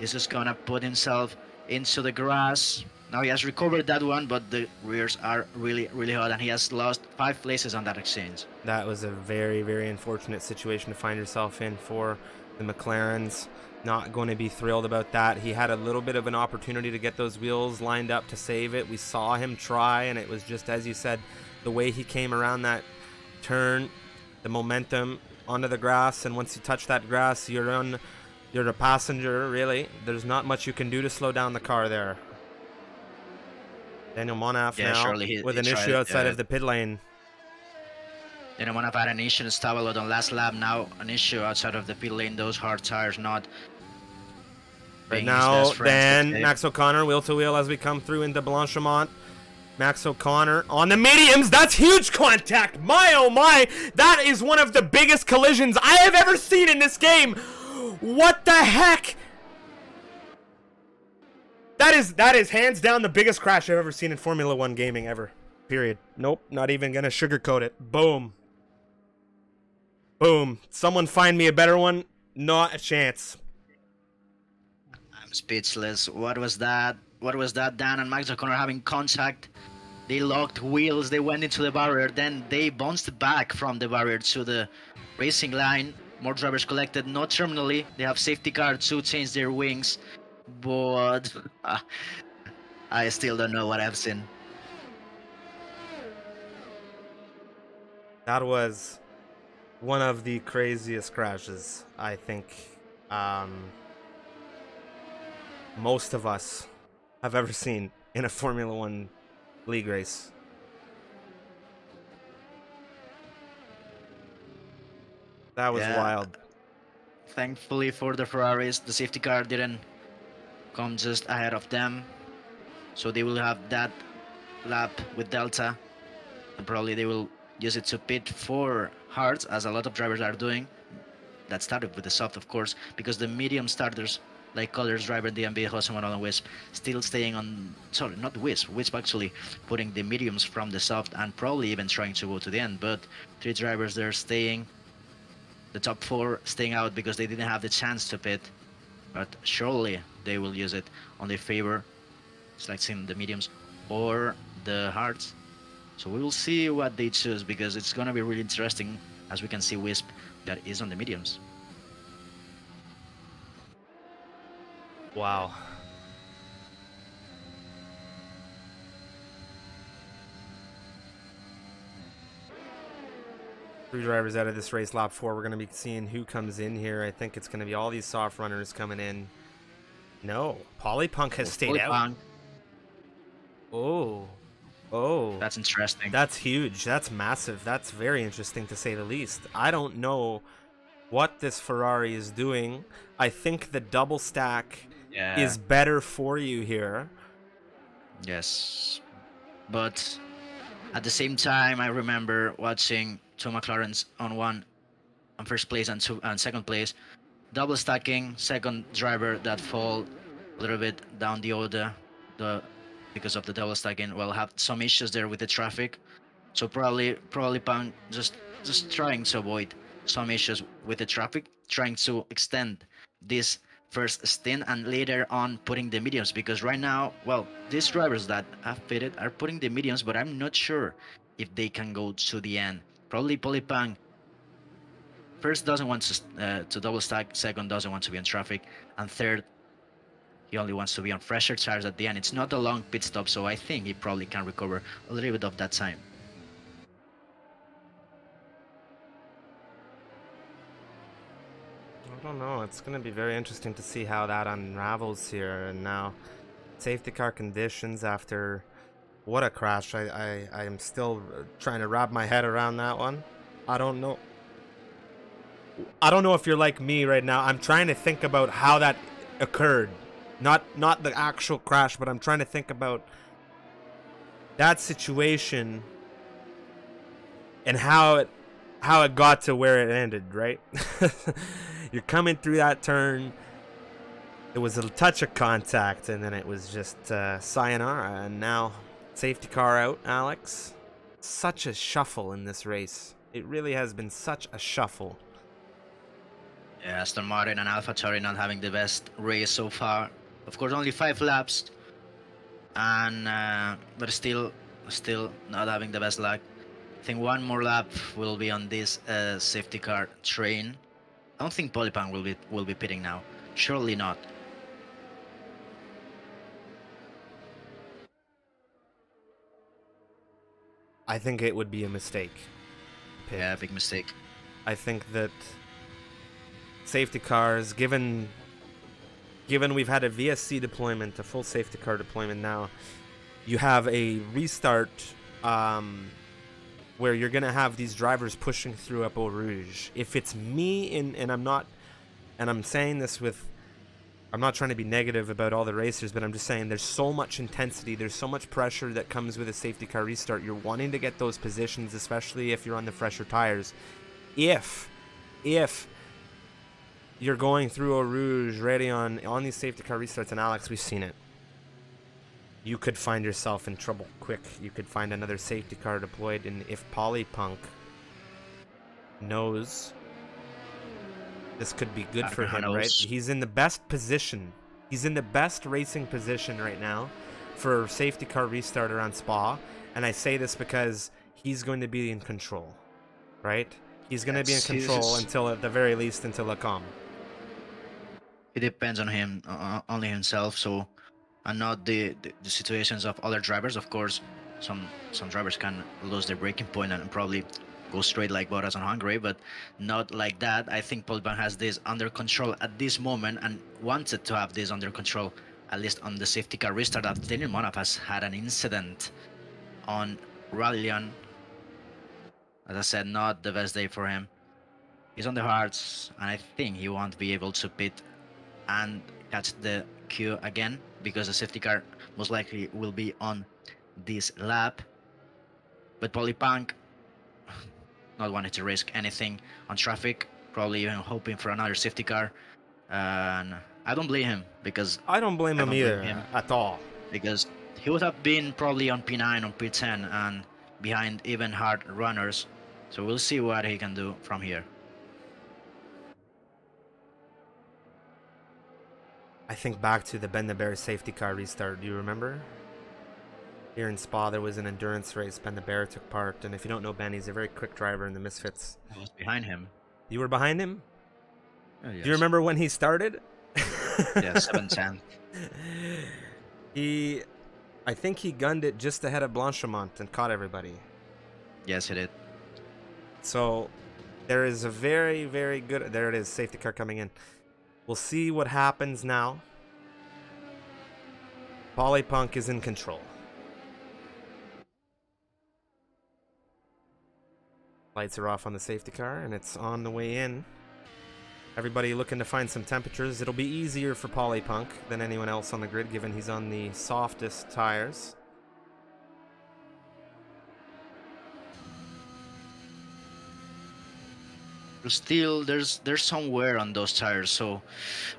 is just gonna put himself into the grass. Now he has recovered that one, but the rears are really, really hot, and he has lost 5 places on that exchange. That was a very, very unfortunate situation to find yourself in for The McLaren's not going to be thrilled about that. He had a little bit of an opportunity to get those wheels lined up to save it. We saw him try, and it was just, as you said, the way he came around that turn, the momentum onto the grass, and once you touch that grass, you're a passenger, really. There's not much you can do to slow down the car there. Daniel Monaf now with an issue outside of the pit lane. Daniel Monaf had an issue in Stavelot on last lap, now an issue outside of the pit lane. Those hard tires not... Right now, then, Max O'Connor, wheel-to-wheel as we come through into Blanchimont. Max O'Connor on the mediums. That's huge contact. My, oh my. That is one of the biggest collisions I have ever seen in this game. What the heck? That is hands down the biggest crash I've ever seen in Formula One gaming ever. Period. Nope. Not even going to sugarcoat it. Boom. Boom. Someone find me a better one. Not a chance. I'm speechless. What was that? What was that? Dan and Max O'Connor having contact. They locked wheels. They went into the barrier. Then they bounced back from the barrier to the racing line. More drivers collected, not terminally. They have safety car to change their wings. But I still don't know what I've seen. That was one of the craziest crashes, I think, most of us have ever seen in a Formula One league race. That was wild. Thankfully for the Ferraris, the safety car didn't come just ahead of them, so they will have that lap with Delta, and probably they will use it to pit for hards, as a lot of drivers are doing. That started with the soft, of course, because the medium starters like Colors driver DMB, Joseman on Wisp, still staying on, sorry, not Wisp, Wisp actually putting the mediums from the soft and probably even trying to go to the end, but three drivers there staying, the top four staying out because they didn't have the chance to pit, but surely they will use it on their favor, selecting the mediums or the hards. So we will see what they choose, because it's going to be really interesting, as we can see Wisp that is on the mediums. Wow. Three drivers out of this race, lap 4. We're going to be seeing who comes in here. I think it's going to be all these soft runners coming in. No, Polypunk has stayed out. Oh. Oh, that's interesting. That's huge. That's massive. That's very interesting, to say the least. I don't know what this Ferrari is doing. I think the double stack is better for you here. Yes, but at the same time, I remember watching two McLarens on first place and two and second place, double stacking, second driver that fall a little bit down the order, because of the double stacking, well, have some issues there with the traffic. So probably Punk just trying to avoid some issues with the traffic, trying to extend this first stint and later on putting the mediums, because right now, well, these drivers that have pitted are putting the mediums, but I'm not sure if they can go to the end. Probably Polypunk first doesn't want to double stack, second doesn't want to be in traffic, and third, he only wants to be on fresher tires at the end. It's not a long pit stop, so I think he probably can recover a little bit of that time. I don't know. It's going to be very interesting to see how that unravels here. And now, safety car conditions after what a crash. I am still trying to wrap my head around that one. I don't know. I don't know if you're like me right now. I'm trying to think about how that occurred. Not the actual crash, but I'm trying to think about that situation and how it got to where it ended, right? You're coming through that turn. It was a touch of contact, and then it was just sayonara. And now, safety car out, Alex. Such a shuffle in this race. It really has been such a shuffle. Yeah, Aston Martin and AlphaTauri not having the best race so far. Of course, only 5 laps, and but still not having the best luck. I think one more lap will be on this safety car train, I don't think Polypang will be pitting now. Surely not. I think it would be a mistake. Pit. Yeah, big mistake. I think that safety cars, given we've had a VSC deployment, a full safety car deployment now, you have a restart where you're going to have these drivers pushing through up Eau Rouge. If it's me, and I'm not, and I'm saying this with, I'm not trying to be negative about all the racers, but I'm just saying there's so much intensity, there's so much pressure that comes with a safety car restart. You're wanting to get those positions, especially if you're on the fresher tires. If you're going through Eau Rouge ready on these safety car restarts, and Alex, we've seen it, you could find yourself in trouble quick. You could find another safety car deployed, and if Polypunk knows this could be good for him, right? He's in the best position. He's in the best racing position right now for a safety car restart around Spa, and I say this because he's going to be in control, right? He's going to be in control until, at the very least, until Les Combes. It depends on him, only himself, so... And not the situations of other drivers. Of course, some drivers can lose their breaking point and probably go straight like Bottas on Hungary, but not like that. I think Polypang has this under control at this moment and wanted to have this under control, at least on the safety car restart. That Denilmonov has had an incident on Raidillon. As I said, not the best day for him. He's on the hards, and I think he won't be able to pit and catch the queue again, because the safety car most likely will be on this lap. But Polypang not wanting to risk anything on traffic, probably even hoping for another safety car. And I don't blame him, because I don't blame him either at all, because he would have been probably on P9, on P10, and behind even hard runners. So we'll see what he can do from here. I think back to the Ben the Bear safety car restart. Do you remember? Here in Spa, there was an endurance race. Ben the Bear took part. And if you don't know Ben, he's a very quick driver in the Misfits. I was behind him. You were behind him? Oh, yes. Do you remember when he started? Yeah, 7:10. I think he gunned it just ahead of Blanchimont and caught everybody. Yes, he did. So there is a very, very good... There it is, safety car coming in. We'll see what happens now. Polypunk is in control. Lights are off on the safety car, and it's on the way in. Everybody looking to find some temperatures. It'll be easier for Polypunk than anyone else on the grid, given he's on the softest tires. Still, there's some wear on those tires, so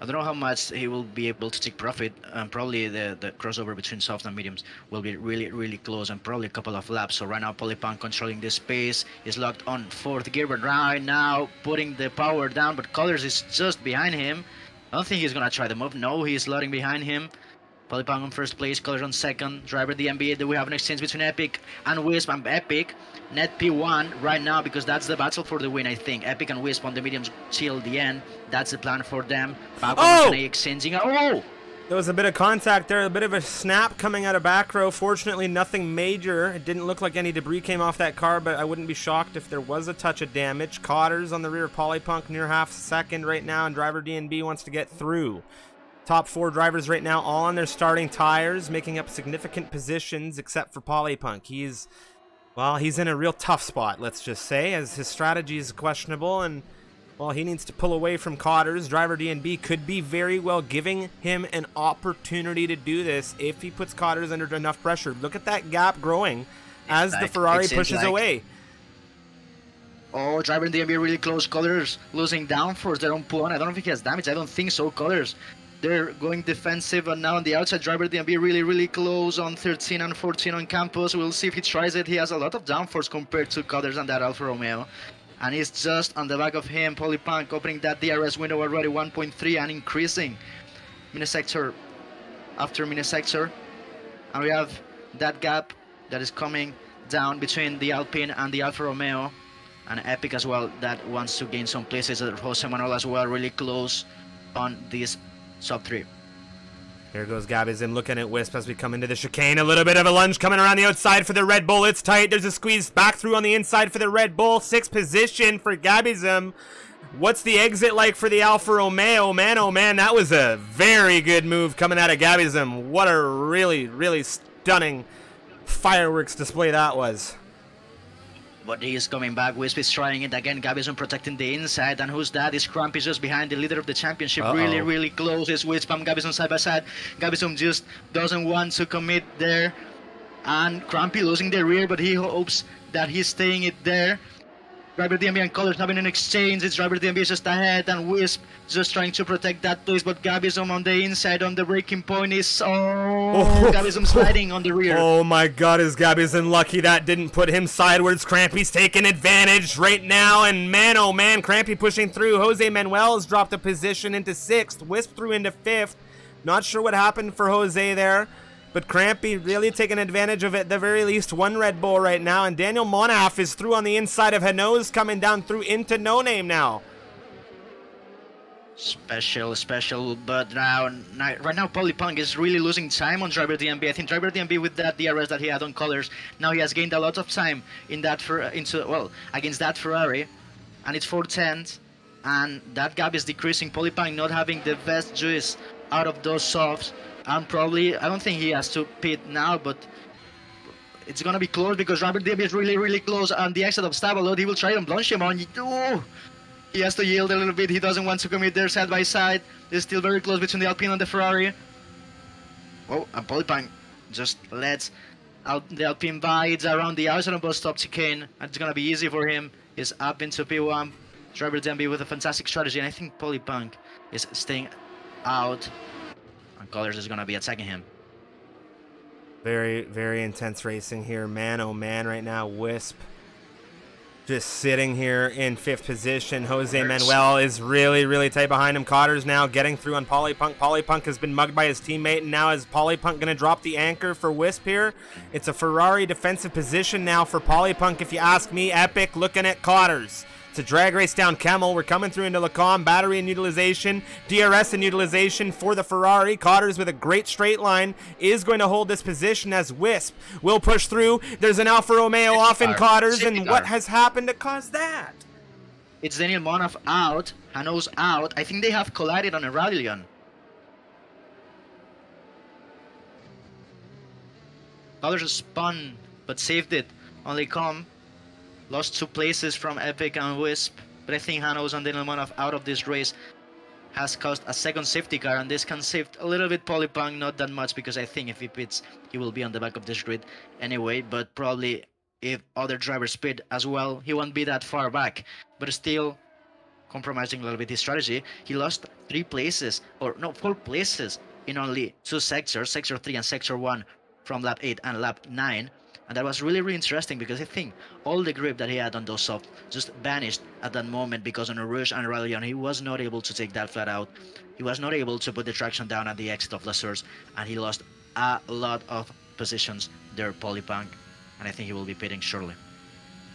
I don't know how much he will be able to take profit. And probably the crossover between soft and mediums will be really, really close, and probably a couple of laps. So right now, Polypang controlling this space is locked on fourth gear, but right now putting the power down. But Colors is just behind him. I don't think he's gonna try the move. No, he's slotting behind him. Polypang on first place, Colors on second. Driver DMB. We have an exchange between Epic and Wisp, and Epic net P1 right now, because that's the battle for the win, I think. Epic and Wisp on the mediums till the end. That's the plan for them. Oh! Exchanging. Oh! There was a bit of contact there, a bit of a snap coming out of back row. Fortunately, nothing major. It didn't look like any debris came off that car, but I wouldn't be shocked if there was a touch of damage. Cotters on the rear of Polypunk, near half second right now, and driver DNB wants to get through. Top four drivers right now, all on their starting tires, making up significant positions, except for Polypunk. He's, well, he's in a real tough spot, let's just say, as his strategy is questionable, and, well, he needs to pull away from Cotters. Driver DNB could be very well giving him an opportunity to do this if he puts Cotters under enough pressure. Look at that gap growing as the Ferrari pushes away. Oh, driver DNB really close. Cotters losing downforce. They don't pull on. I don't think he has damage. I don't think so, Cotters. They're going defensive, and now on the outside, driver DMB really, really close on 13 and 14 on Campos. We'll see if he tries it. He has a lot of downforce compared to Cotters and that Alfa Romeo. And it's just on the back of him, Polypunk opening that DRS window already, 1.3, and increasing minisector after minisector. And we have that gap that is coming down between the Alpine and the Alfa Romeo. and Epic as well that wants to gain some places. Jose Manuel as well, really close on this sub 3. Here goes Gabizim looking at Wisp as we come into the chicane. A little bit of a lunge coming around the outside for the Red Bull. It's tight. There's a squeeze back through on the inside for the Red Bull. Sixth position for Gabizim. What's the exit like for the Alfa Romeo? Man, oh man, that was a very good move coming out of Gabizim. What a really, really stunning fireworks display that was. But he is coming back. Wisp is trying it again. Gabizim protecting the inside. And who's that? Is Cramp is just behind the leader of the championship. Uh-oh. Really, really close. It's Wisp and Gabizim side by side. Gabizim just doesn't want to commit there. And Crampy losing the rear, but he hopes that he's staying it there. Driver DMB and Colors having an exchange. It's Driver DMB just ahead, and Wisp just trying to protect that place. But Gabizim on the inside on the breaking point is... Oh, Gabizim sliding on the rear. Oh my god, is Gabizim lucky that didn't put him sideways. Crampy's taking advantage right now, and man oh man, Crampy pushing through. Jose Manuel's dropped a position into 6th. Wisp through into 5th. Not sure what happened for Jose there, but Crampy really taking advantage of it, at the very least one Red Bull right now. And Daniel Monaf is through on the inside of Hanoz, coming down through into No Name now. Special, but right now Polypunk is really losing time on Driver DMB. I think Driver DMB with that DRS that he had on Colors, now he has gained a lot of time in that against that Ferrari, and it's 4/10, and that gap is decreasing. Polypunk not having the best juice out of those softs, and probably I don't think he has to pit now, but it's gonna be close because Driver DMB is really, really close on the exit of Stavelot. He will try and Blanchimont. Oh! He has to yield a little bit. He doesn't want to commit there side by side. It's still very close between the Alpine and the Ferrari. Oh, and Polypang just lets out the Alpine by. It's around the outside of both stop chicane. It's going to be easy for him. He's up into P1. Driver Demby with a fantastic strategy, and I think Polypang is staying out. And Colors is going to be attacking him. Very, very intense racing here. Man, oh man, right now, Wisp just sitting here in 5th position. Jose Manuel is really, really tight behind him. Cotter's now getting through on Polypunk. Polypunk has been mugged by his teammate, and now is Polypunk going to drop the anchor for Wisp here? It's a Ferrari defensive position now for Polypunk, if you ask me. Epic looking at Cotter's. It's a drag race down Kemmel. We're coming through into Lacombe. Battery and utilization. DRS and utilization for the Ferrari. Cotter's with a great straight line is going to hold this position as Wisp will push through. There's an Alfa Romeo off in Cotter's, and what has happened to cause that? It's Daniel Monaf out. Hanoz out. I think they have collided on a Raidillon. Cotter's spun, but saved it. Only come. Lost 2 places from Epic and Wisp, but I think Hanoz and Daniel Monaf out of this race has caused a 2nd safety car, and this can shift a little bit Polypunk, not that much, because I think if he pits, he will be on the back of this grid anyway, but probably if other drivers pit as well, he won't be that far back, but still compromising a little bit his strategy. He lost 3 places, or no, 4 places in only 2 sectors, Sector 3 and Sector 1 from Lap 8 and Lap 9. And that was really, really interesting because I think all the grip that he had on those softs just vanished at that moment because on Eau Rouge and Raidillon, he was not able to take that flat out. He was not able to put the traction down at the exit of Les Sources, and he lost a lot of positions there, Polypunk, and I think he will be pitting shortly.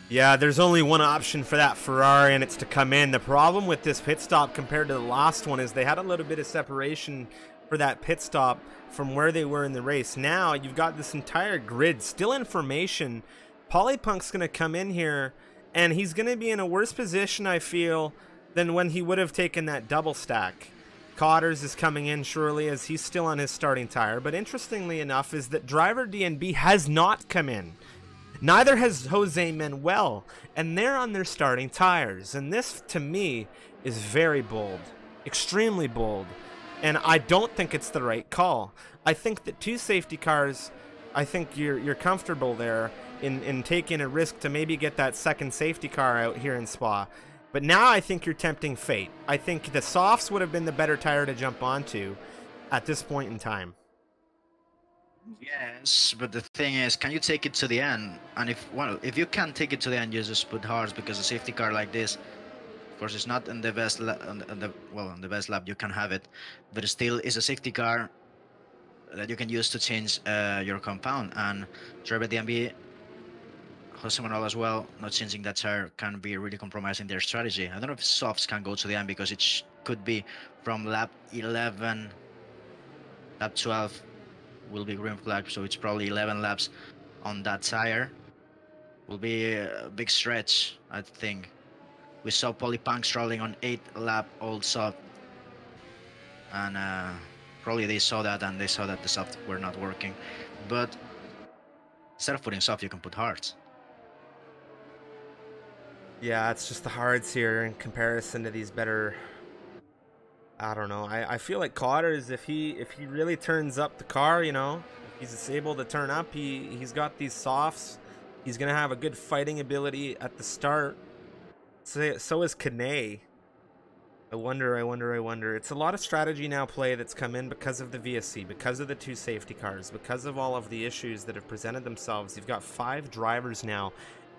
Yeah, there's only one option for that Ferrari, and it's to come in. The problem with this pit stop compared to the last one is they had a little bit of separation for that pit stop from where they were in the race. Now you've got this entire grid still in formation. Polypunk's going to come in here, and he's going to be in a worse position, I feel, than when he would have taken that double stack. Cotter's is coming in surely as he's still on his starting tire, but interestingly enough is that Driver DNB has not come in. Neither has Jose Manuel, and they're on their starting tires, and this to me is very bold, extremely bold. And I don't think it's the right call. I think that 2 safety cars, I think you're comfortable there in taking a risk to maybe get that 2nd safety car out here in Spa. But now I think you're tempting fate. I think the softs would have been the better tire to jump onto at this point in time. Yes, but the thing is, can you take it to the end? And if you can't take it to the end, you just put hards, because a safety car like this, of course, it's not in the best lap, on the best lap you can have it, but it still is a safety car that you can use to change your compound. And Driver DMB Jose Manuel as well, not changing that tire can be really compromising their strategy. I don't know if softs can go to the end because it could be from lap 11, lap 12 will be green flag, so it's probably 11 laps on that tire. Will be a big stretch, I think. We saw Polypunk struggling on 8th lap old soft, and probably they saw that and they saw that the soft were not working. But instead of putting soft, you can put hards. Yeah, it's just the hards here in comparison to these better. I don't know. I feel like Cotters, if he really turns up the car, you know, if he's able to turn up. He's got these softs. He's gonna have a good fighting ability at the start. So is Kane. I wonder. It's a lot of strategy now play that's come in because of the VSC, because of the 2 safety cars, because of all of the issues that have presented themselves. You've got 5 drivers now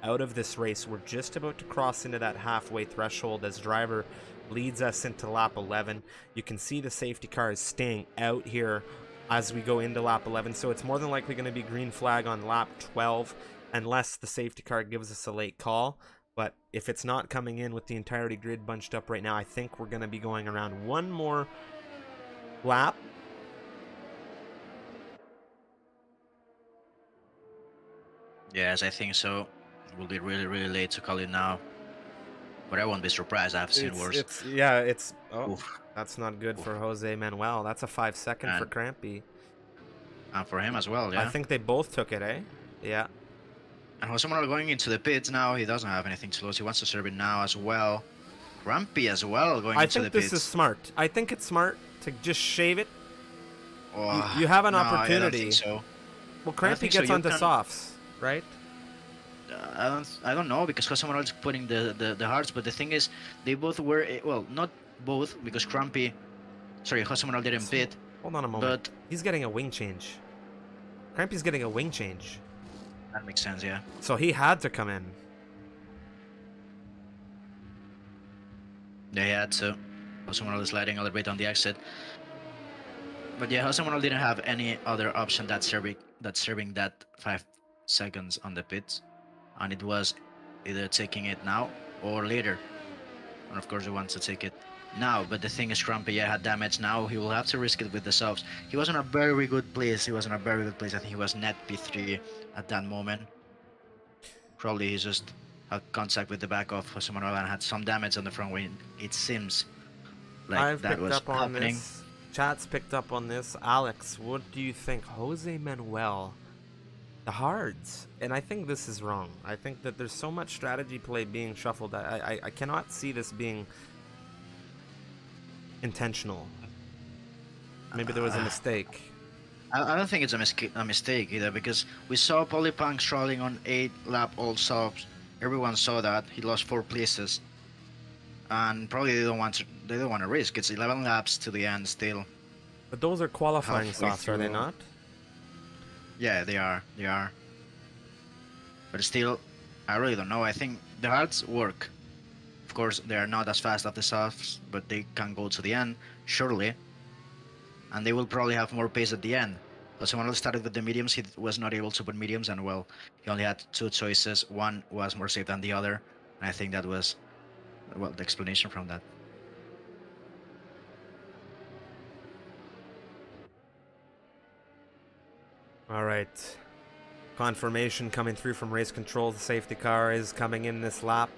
out of this race. We're just about to cross into that halfway threshold as driver leads us into lap 11. You can see the safety cars staying out here as we go into lap 11. So it's more than likely going to be green flag on lap 12. Unless the safety car gives us a late call. But if it's not coming in with the entirety grid bunched up right now, I think we're going to be going around one more lap. Yes, I think so. It will be really, really late to call it now. But I won't be surprised. I've seen worse. Oh, oof. That's not good for Jose Manuel. That's a 5-second for Crampy. And for him as well, yeah. I think they both took it, eh? Yeah. And Jose Manuel going into the pits now. He doesn't have anything to lose. He wants to serve it now as well. Grumpy as well going into the pits. I think this is smart. I think it's smart to just shave it. Oh, you have an opportunity. I don't think so. Well, Crampy gets onto softs, right? I don't know, because Jose Manuel is putting the hearts. But the thing is, they both were, well, not both, because Crampy, sorry, Jose Manuel didn't pit. Hold on a moment. But he's getting a wing change. Crampy's getting a wing change. That makes sense, yeah. So he had to come in. Yeah, he had to. Jose Manuel is lighting a little bit on the exit. But yeah, Jose Manuel didn't have any other option that serving that 5 seconds on the pits. And it was either taking it now or later. And of course he wants to take it now. But the thing is, Crampy, yeah, had damage now. He will have to risk it with the softs. He was in a very good place. I think he was net P3. At that moment, probably he just had contact with the back of Jose Manuel and had some damage on the front wing. It seems like that was happening. Chat's picked up on this. Alex, what do you think? Jose Manuel, the hards. And I think this is wrong. I think that there's so much strategy play being shuffled. I cannot see this being intentional. Maybe there was a mistake. I don't think it's a mistake either, because we saw Polypunk struggling on 8 lap old softs. Everyone saw that. He lost 4 places, and probably they don't want to risk. It's 11 laps to the end still. But those are qualifying softs, are they not? Yeah, they are. But still, I really don't know. I think the hards work. Of course, they are not as fast as the softs, but they can go to the end surely. And they will probably have more pace at the end. Jose Manuel started with the mediums. He was not able to put mediums, and well, he only had 2 choices. One was more safe than the other, and I think that was, well, the explanation from that. All right, confirmation coming through from race control. The safety car is coming in this lap.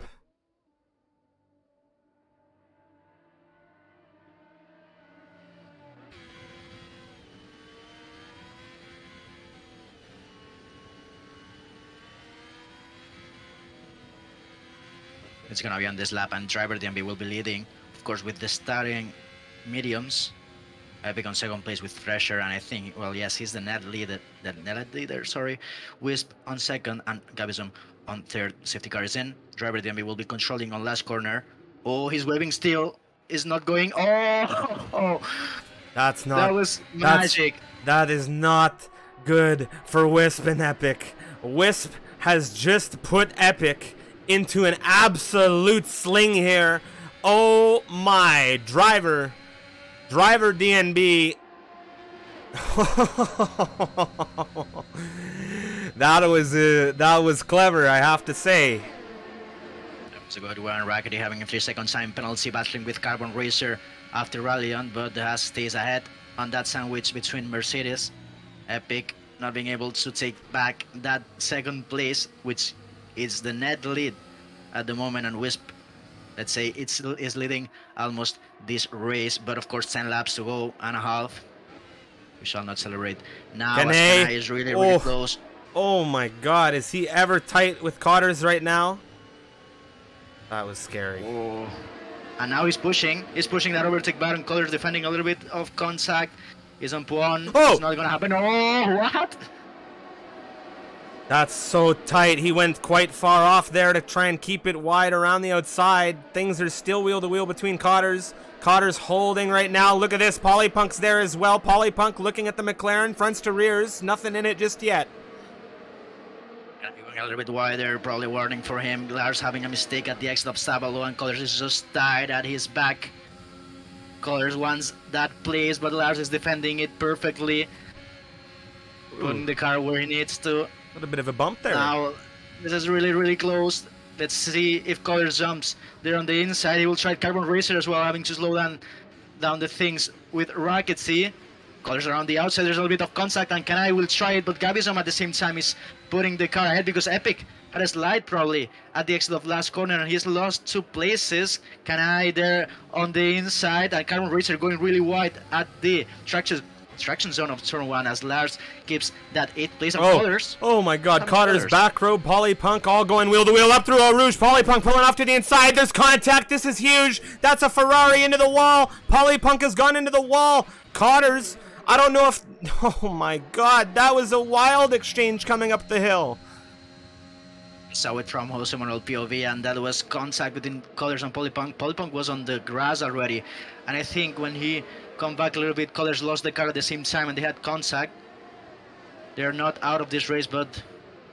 It's going to be on this lap, and driver DMB will be leading, of course, with the starting mediums. Epic on second place with Fresher, and I think, well, yes, he's the net leader, Wisp on second, and Gabizum on third. Safety car is in. Driver DMB will be controlling on last corner. Oh, he's waving still. Is not going. Oh! That's not. That was magic. That is not good for Wisp and Epic. Wisp has just put Epic into an absolute sling here. Oh my, driver DNB. That was clever, I have to say. That was a good one. Rackety having a 3-second time penalty, battling with Carbon Racer after Raidillon, but the Haas stays ahead on that sandwich between Mercedes. Epic not being able to take back that second place, which is the net lead at the moment, and Wisp, let's say, is leading almost this race, but of course 10 laps to go and a half. We shall not celebrate now. Ascari is really close. Oh my god, is he ever tight with Cotters right now? That was scary. Oh. And now he's pushing that overtake button. Cotters defending a little bit of contact. He's on Pouhon. Oh! It's not gonna happen. Oh, what? That's so tight. He went quite far off there to try and keep it wide around the outside. Things are still wheel to wheel between Cotters. Cotters holding right now. Look at this. Polypunk's there as well. Polypunk looking at the McLaren, fronts to rears. Nothing in it just yet. Going a little bit wider, probably warning for him. Lars having a mistake at the exit of Stavelot, and Cotters is just tied at his back. Cotters wants that place, but Lars is defending it perfectly. Putting the car where he needs to. A little bit of a bump there. Now, this is really, really close. Let's see if Cotters jumps there on the inside. He will try Carbon Racer as well, having to slow down the things with Rackety. Cotters around the outside. There's a little bit of contact, and Kanai will try it, but Gabisom at the same time is putting the car ahead because Epic had a slide probably at the exit of last corner, and he's lost 2 places. Kanai there on the inside, and Carbon Racer going really wide at the traction zone of turn 1 as Lars keeps that 8th place. Oh my god, Cotters, back row, Polypunk all going wheel to wheel up through Eau Rouge. Polypunk pulling off to the inside. There's contact. This is huge. That's a Ferrari into the wall. Polypunk has gone into the wall. Cotters, I don't know if... Oh my god, that was a wild exchange coming up the hill. Saw it from Jose Manuel POV, and that was contact between Cotters and Polypunk. Polypunk was on the grass already, and I think when he come back a little bit, Cotters lost the car at the same time and they had contact. They're not out of this race, but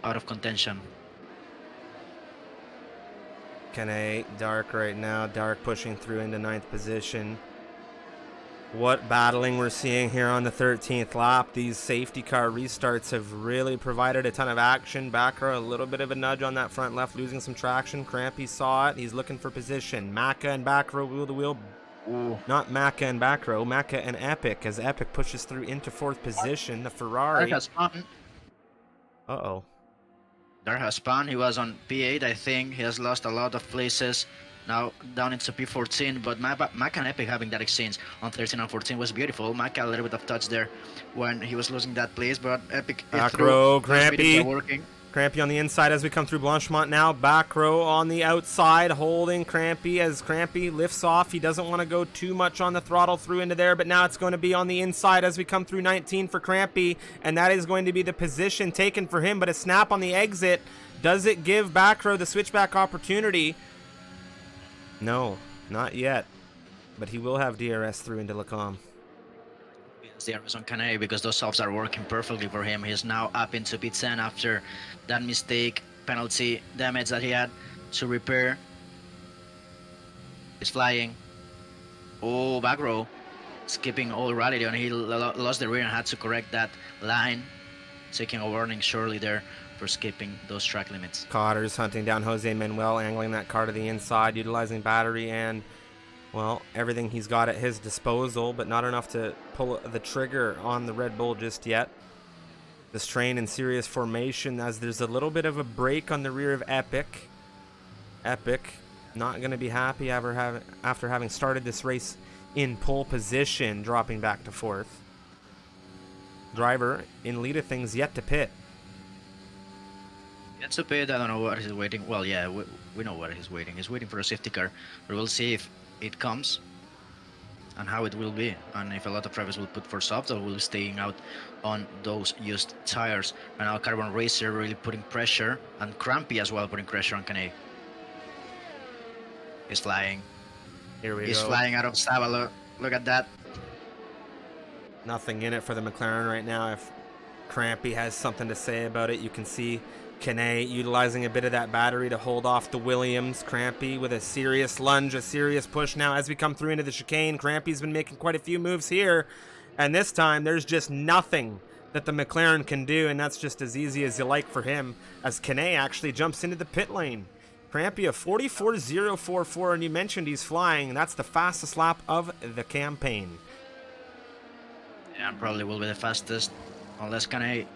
out of contention. Kane, Dark right now. Dark pushing through into 9th position. What battling we're seeing here on the 13th lap. These safety car restarts have really provided a ton of action. Back row, a little bit of a nudge on that front left, losing some traction. Crampy saw it. He's looking for position. Maka and back row, wheel to wheel. Ooh. Not Maka and back row, Maka and Epic, as Epic pushes through into 4th position. The Ferrari. Uh-oh. Dark has spun. He was on P8, I think. He has lost a lot of places. Now down into P14, but Maka and Epic having that exchange on 13 and 14 was beautiful. Maka a little bit of touch there when he was losing that place, but Epic... Back row, Crampy. Crampy on the inside as we come through Blanchimont now. Back row on the outside, holding Crampy as Crampy lifts off. He doesn't want to go too much on the throttle through into there, but now it's going to be on the inside as we come through 19 for Crampy, and that is going to be the position taken for him, but a snap on the exit. Does it give back row the switchback opportunity? No, not yet, but he will have DRS through into Les Combes. The Amazon Canary, because those softs are working perfectly for him. He's now up into P10 after that mistake, penalty, damage that he had to repair. He's flying. Oh, back row. Skipping all rally, and he lost the rear and had to correct that line. Taking a warning surely there for skipping those track limits. Cotters hunting down Jose Manuel, angling that car to the inside, utilizing battery and... well, everything he's got at his disposal, but not enough to pull the trigger on the Red Bull just yet. This train in serious formation as there's a little bit of a break on the rear of Epic. Epic not going to be happy after having started this race in pole position, dropping back to 4th. Driver in lead of things, yet to pit. Yet to pit, I don't know what he's waiting. Well, yeah, we know what he's waiting. He's waiting for a safety car, but we'll see if it comes and how it will be, and if a lot of drivers will put for softs or will be staying out on those used tires. And now Carbon Racer really putting pressure, and Crampy as well putting pressure on Kane. He's flying. Here we go. He's flying out of Stavelot. Look at that. Nothing in it for the McLaren right now. If Crampy has something to say about it, you can see Kane utilizing a bit of that battery to hold off the Williams. Crampy with a serious lunge, a serious push now as we come through into the chicane. Crampy's been making quite a few moves here, and this time there's just nothing that the McLaren can do, and that's just as easy as you like for him, as Canet actually jumps into the pit lane. Krampia, 44.044, and you mentioned he's flying. That's the fastest lap of the campaign. Yeah, probably will be the fastest, unless Canet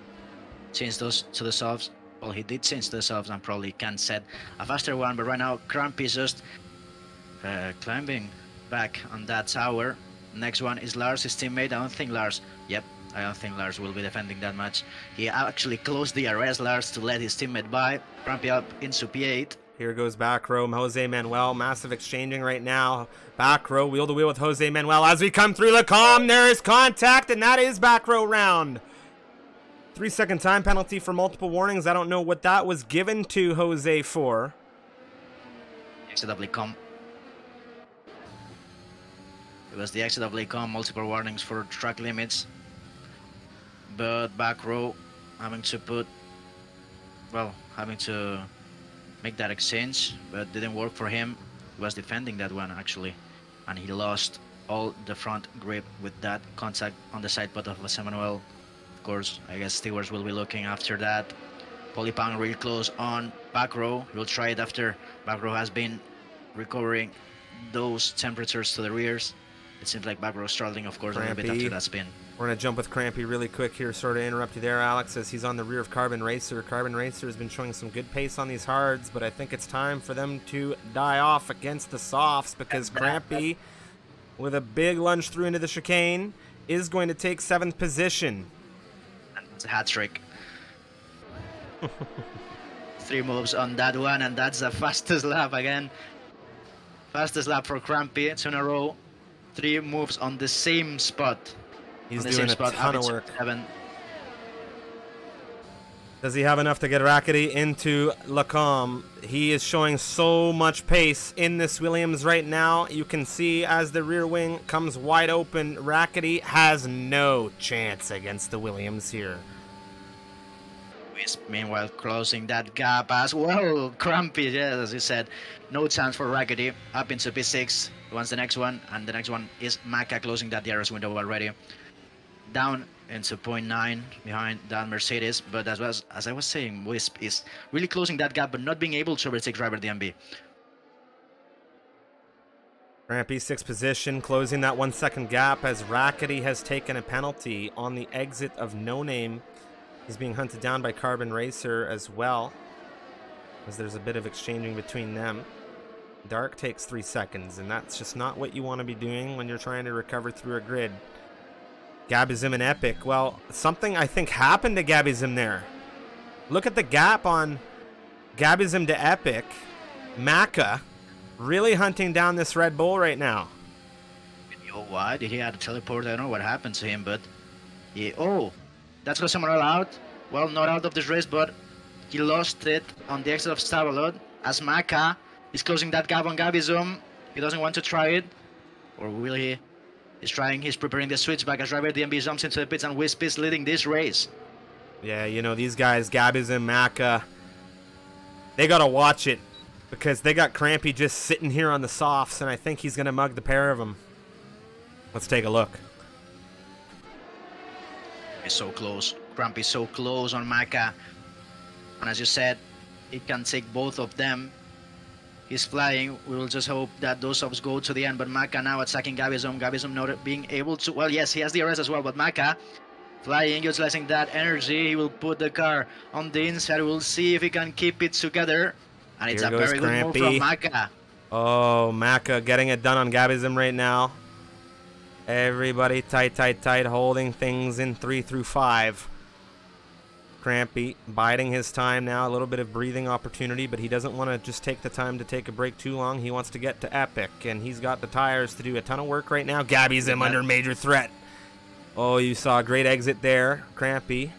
changes those to the softs. Well, he did change the softs and probably can set a faster one, but right now Krampia is just climbing back on that tower. Next one is Lars, his teammate. I don't think Lars will be defending that much. He actually closed the arrest, Lars, to let his teammate by. Krampia up into P8. Here goes back row, Jose Manuel. Massive exchanging right now. Back row, wheel to wheel with Jose Manuel. As we come through Lacombe, there is contact, and that is back row round. 3-second time penalty for multiple warnings. I don't know what that was given to Jose for. Exit of Lacombe. It was the exit of Lacombe, multiple warnings for track limits. But back row having to put, well, having to make that exchange, but didn't work for him. He was defending that one actually, and he lost all the front grip with that contact on the side butt of Jose Manuel. Of course, I guess stewards will be looking after that. Polipang real close on back row. He will try it after back row has been recovering those temperatures to the rears. It seems like back row struggling, of course, a little bit after that spin. We're going to jump with Krampy really quick here, sort of interrupt you there, Alex, as he's on the rear of Carbon Racer. Carbon Racer has been showing some good pace on these hards, but I think it's time for them to die off against the softs, because Krampy, with a big lunge through into the chicane, is going to take 7th position. It's a hat trick. 3 moves on that one, and that's the fastest lap again. Fastest lap for Krampy, it's in a row. 3 moves on the same spot. He's doing a ton of work. Does he have enough to get Rackety into Lacombe? He is showing so much pace in this Williams right now. You can see as the rear wing comes wide open, Rackety has no chance against the Williams here. He's meanwhile closing that gap as well. Krampy, yes, as you said, no chance for Rackety. Up into P6, he wants the next one, and the next one is Maka closing that DRS window already. Down into 0.9 behind that Mercedes, but as I was saying, Wisp is really closing that gap, but not being able to overtake driver DMB. Rampy, 6th position, closing that 1-second gap as Rackety has taken a penalty on the exit of No Name. He's being hunted down by Carbon Racer as well, as there's a bit of exchanging between them. Dark takes 3 seconds, and that's just not what you want to be doing when you're trying to recover through a grid. Gabizim and Epic. Well, something I think happened to Gabizim there. Look at the gap on Gabizim to Epic. Maka really hunting down this Red Bull right now. Why did he have to teleport? I don't know what happened to him, but yeah. Oh, that's Jose Manuel out. Well, not out of this race, but he lost it on the exit of Stavelot as Maka is closing that gap on Gabizim. He doesn't want to try it, or will he? He's trying, he's preparing the switchback as driver DMB jumps into the pits, and Wisp is leading this race. Yeah, you know, these guys, Gabizim, Maka, they got to watch it, because they got Krampy just sitting here on the softs, and I think he's going to mug the pair of them. Let's take a look. He's so close. Krampy's so close on Maka. And as you said, he can take both of them. He's flying. We will just hope that those subs go to the end. But Maka now attacking Gabizim. Gabizim not being able to... Well, yes, he has the DRS as well. But Maka flying, utilizing that energy. He will put the car on the inside. We'll see if he can keep it together. And it's a very good move from Maka. Oh, Maka getting it done on Gabizim right now. Everybody tight, holding things in 3 through 5. Krampy biding his time now, a little bit of breathing opportunity, but he doesn't want to just take the time to take a break too long. He wants to get to Epic, and he's got the tires to do a ton of work right now. Gabizim under major threat. Oh, you saw a great exit there. Krampy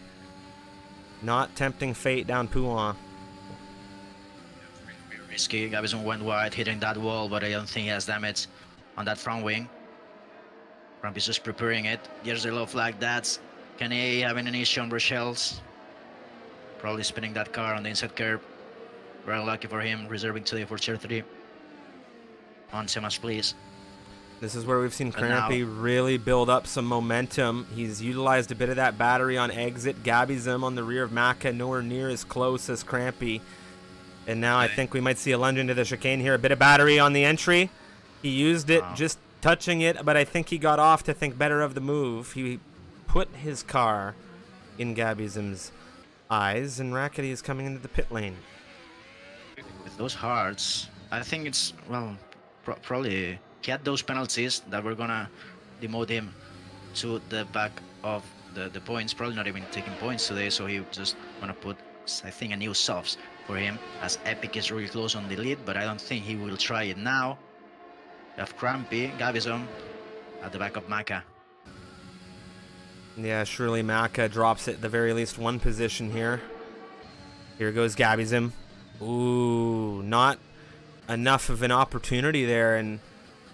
not tempting fate down Pouhon. Very risky. Gabizim went wide, hitting that wall, but I don't think he has damage on that front wing. Krampy's just preparing it. There's a low flag. That's Canet having an issue on Bruxelles. Probably spinning that car on the inside curb. Very lucky for him, reserving today for tier 3. On Semas, please. This is where we've seen Krampy really build up some momentum. He's utilized a bit of that battery on exit. Gabby's him on the rear of Maka, nowhere near as close as Krampy. And now I think we might see a lunge into the chicane here. A bit of battery on the entry. He used it, just touching it, but I think he got off to think better of the move. He put his car in Gabby's eyes, and Rackety is coming into the pit lane. With those hearts, I think it's, well, probably... He had those penalties that were gonna demote him to the back of the points, probably not even taking points today, so he just wanna put, I think, a new softs for him, as Epic is really close on the lead, but I don't think he will try it now. You have Krampy, Gabizon at the back of Maka. Yeah, surely Maka drops at the very least one position here. Here goes Gabizon. Ooh, not enough of an opportunity there, and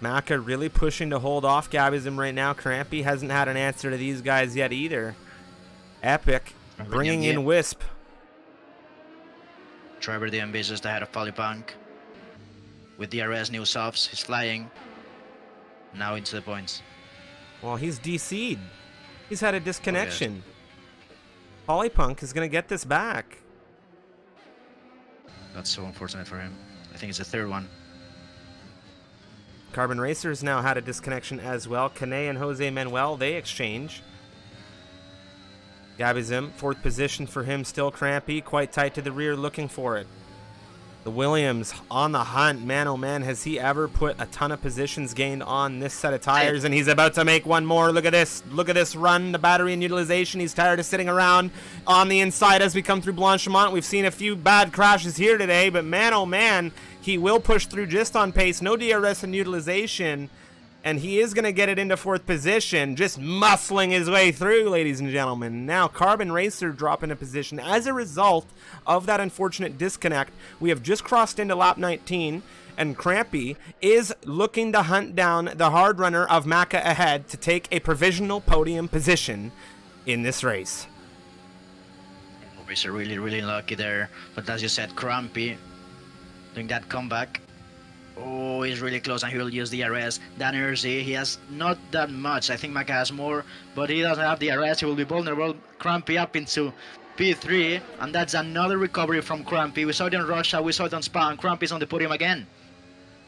Maka really pushing to hold off Gabizim right now. Krampy hasn't had an answer to these guys yet either. Epic bringing in Wisp. Trevor the Ambitious, the head of Polypunk. With DRS, new softs, he's flying. Now into the points. Well, he's DC'd. He's had a disconnection. Oh, yes. Polypunk is going to get this back. That's so unfortunate for him. I think it's the third one. Carbon Racers now had a disconnection as well. Kane and Jose Manuel, they exchange. Gabizim, fourth position for him, still Krampy, quite tight to the rear, looking for it. The Williams on the hunt. Man, oh man, has he ever put a ton of positions gained on this set of tires, and he's about to make one more. Look at this run, the battery and utilization. He's tired of sitting around on the inside as we come through Blanchimont. We've seen a few bad crashes here today, but man, oh man, he will push through just on pace, no DRS and utilization, and he is going to get it into fourth position, just muscling his way through, ladies and gentlemen. Now, Carbon Racer dropping a position as a result of that unfortunate disconnect. We have just crossed into lap 19, and Krampy is looking to hunt down the hard runner of Maka ahead to take a provisional podium position in this race. Racer really, really lucky there, but as you said, Krampy doing that comeback. Oh, he's really close, and he will use the DRS. Dan Ursi, he has not that much. I think Maka has more, but he doesn't have the DRS. He will be vulnerable. Krampy up into P3, and that's another recovery from Krampy. We saw it in Russia, we saw it on Spa, and Krampy's on the podium again.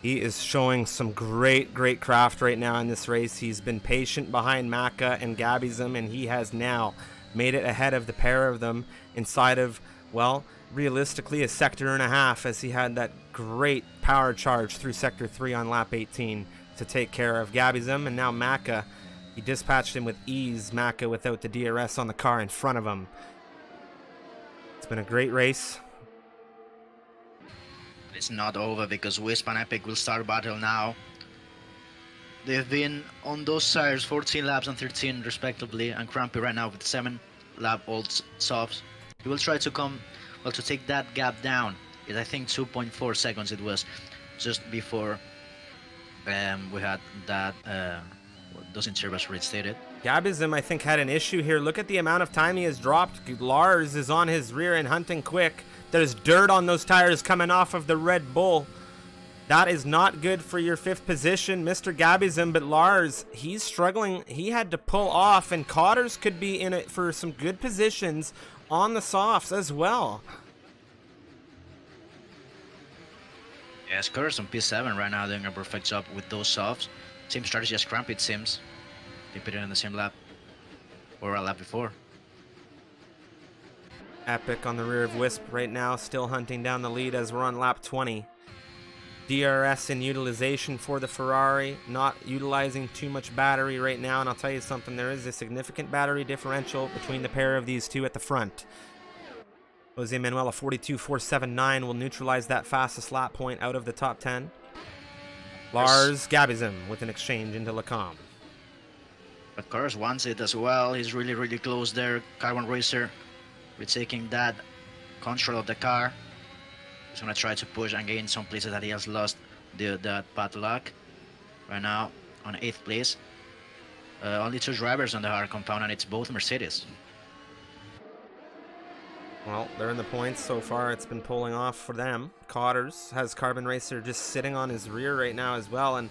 He is showing some great, great craft right now in this race. He's been patient behind Maka and Gabizim, and he has now made it ahead of the pair of them inside of, well, realistically a sector and a half, as he had that great power charge through sector 3 on lap 18 to take care of Gabizim. And now Maka, he dispatched him with ease. Maka without the DRS on the car in front of him. It's been a great race. It's not over, because Wisp and Epic will start a battle now. They've been on those tires 14 laps and 13 respectively, and Krampy right now with 7 lap old softs. He will try to come, well, to take that gap down. I think 2.4 seconds it was just before we had that those intervals restated. Gabizim, I think, had an issue here. Look at the amount of time he has dropped. Lars is on his rear and hunting quick. There's dirt on those tires coming off of the Red Bull. That is not good for your fifth position, Mr. Gabizim, but Lars, he's struggling. He had to pull off, and Cotters could be in it for some good positions on the softs as well. Yes, Curtis on P7 right now doing a perfect job with those softs. Same strategy as Krampy, it seems. They put it in the same lap, or a lap before. Epic on the rear of Wisp right now, still hunting down the lead as we're on lap 20. DRS in utilization for the Ferrari, not utilizing too much battery right now, and I'll tell you something, there is a significant battery differential between the pair of these two at the front. Jose Manuel, a 42.479 will neutralize that fastest lap point out of the top 10. Lars Gabizim with an exchange into Lacombe. But Cars wants it as well. He's really, really close there. Carbon Racer retaking that control of the car. He's going to try to push and gain some places that he has lost the padlock. Right now on 8th place. Only two drivers on the hard compound, and it's both Mercedes. Well, they're in the points so far. It's been pulling off for them. Cotters has Carbon Racer just sitting on his rear right now as well, and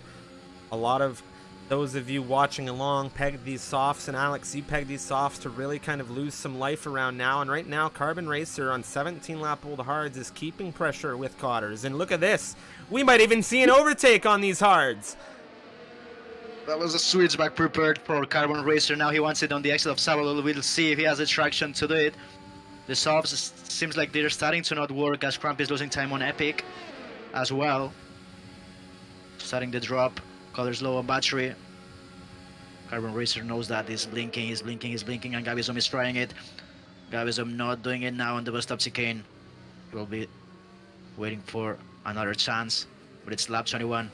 a lot of those of you watching along pegged these softs, and Alex, you pegged these softs to really kind of lose some life around now. And right now, Carbon Racer on 17-lap old hards is keeping pressure with Cotters. And look at this. We might even see an overtake on these hards. That was a switchback prepared for Carbon Racer. Now he wants it on the exit of Stavelot. We'll see if he has the traction to do it. The softs seems like they're starting to not work as Cramp is losing time on Epic as well. Starting the drop. Colors low on battery. Carbon Racer knows that. He's blinking, he's blinking, he's blinking, and Gabizom is trying it. Gabizom not doing it now on the bus stop chicane. He will be waiting for another chance, but it's lap 21.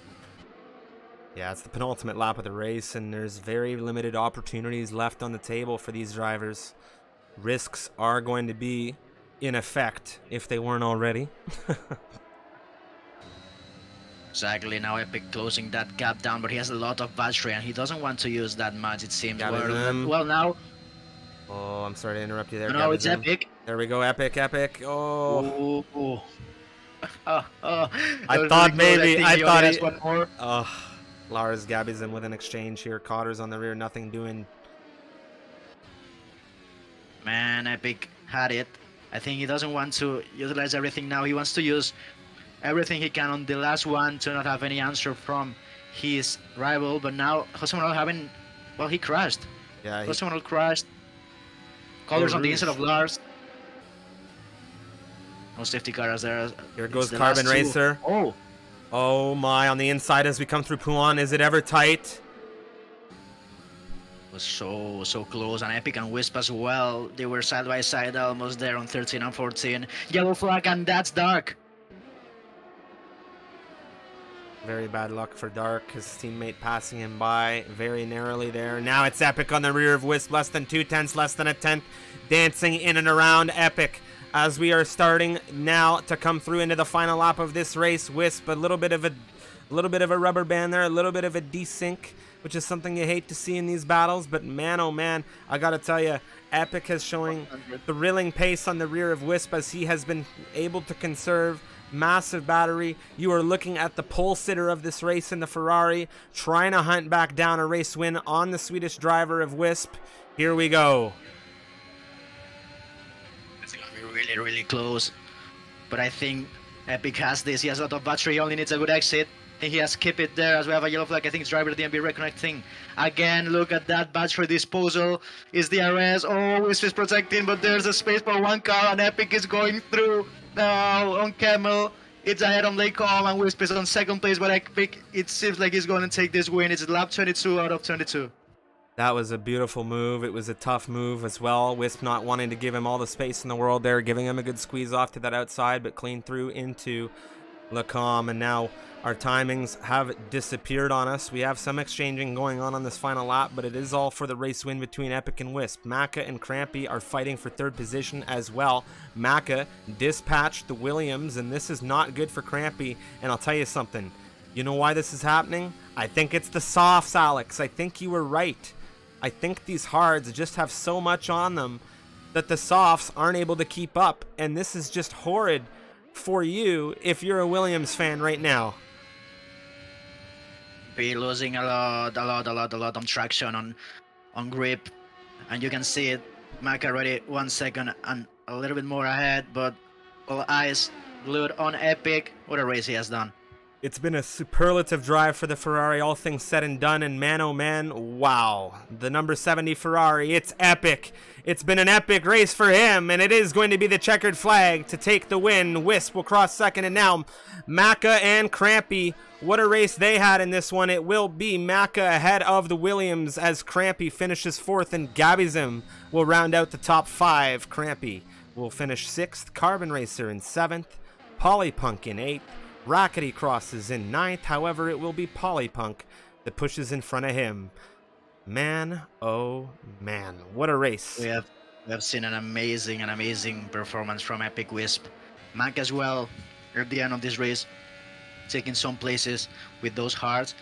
Yeah, it's the penultimate lap of the race, and there's very limited opportunities left on the table for these drivers. Risks are going to be in effect if they weren't already. Exactly. Now Epic closing that gap down, but he has a lot of battery and he doesn't want to use that much, it seems. Well, now. Oh, I'm sorry to interrupt you there. No, Gabizom. It's Epic. There we go, Epic, Epic. Oh. Oh, oh, oh. I thought really maybe. I thought he. One more. Oh, Lars Gabizom with an exchange here. Cotter's on the rear, nothing doing. Man, Epic had it. I think he doesn't want to utilize everything now. He wants to use everything he can on the last one to not have any answer from his rival. But now Jose Manuel having, well, he crashed. Yeah, Jose Manuel crashed. Colors on the inside of Lars. No safety car as there. Here goes Carbon Racer. Oh, oh my! On the inside as we come through Pouhon, is it ever tight? Was so close, and Epic and Wisp as well. They were side by side, almost there on 13 and 14. Yellow flag, and that's Dark. Very bad luck for Dark, his teammate passing him by very narrowly there. Now it's Epic on the rear of Wisp, less than 0.2, less than a tenth, dancing in and around Epic. As we are starting now to come through into the final lap of this race, Wisp, a little bit of a rubber band there, a little bit of a desync, which is something you hate to see in these battles, but man, oh man, I gotta tell you, Epic is showing thrilling pace on the rear of Wisp as he has been able to conserve massive battery. You are looking at the pole sitter of this race in the Ferrari, trying to hunt back down a race win on the Swedish driver of Wisp. Here we go. It's gonna be really, really close, but I think Epic has this. He has a lot of battery, he only needs a good exit. He has kept it there as we have a yellow flag. I think it's driver DNB reconnecting again. Look at that battery disposal. Is the DRS. Oh, Wisp is protecting, but there's a space for one car, and Epic is going through now on Kemmel. It's ahead on Lake Hall, and Wisp is on second place, but Epic, it seems like he's going to take this win. It's lap 22 out of 22. That was a beautiful move. It was a tough move as well. Wisp not wanting to give him all the space in the world there, giving him a good squeeze off to that outside, but clean through into Les Combes, and now our timings have disappeared on us. We have some exchanging going on this final lap, but it is all for the race win between Epic and Wisp. Macca and Crampy are fighting for third position as well. Macca dispatched the Williams, and this is not good for Crampy, and I'll tell you something. You know why this is happening? I think it's the softs, Alex. I think you were right. I think these hards just have so much on them that the softs aren't able to keep up, and this is just horrid for you if you're a Williams fan right now. Be losing a lot on traction, on grip, and you can see it. Mac already 1 second and a little bit more ahead, but all eyes glued on Epic. What a race he has done. It's been a superlative drive for the Ferrari, all things said and done, and man oh man, wow. The number 70 Ferrari, it's Epic. It's been an epic race for him, and it is going to be the checkered flag to take the win. Wisp will cross second, and now Macca and Crampy, what a race they had in this one. It will be Macca ahead of the Williams as Crampy finishes fourth, and Gabizom will round out the top five. Crampy will finish sixth, Carbon Racer in seventh, Polypunk in eighth, Rackety crosses in ninth. However, it will be Polypunk that pushes in front of him. Man, oh man, what a race. We have seen an amazing performance from Epic, Wisp, Mac as well at the end of this race, taking some places with those hearts.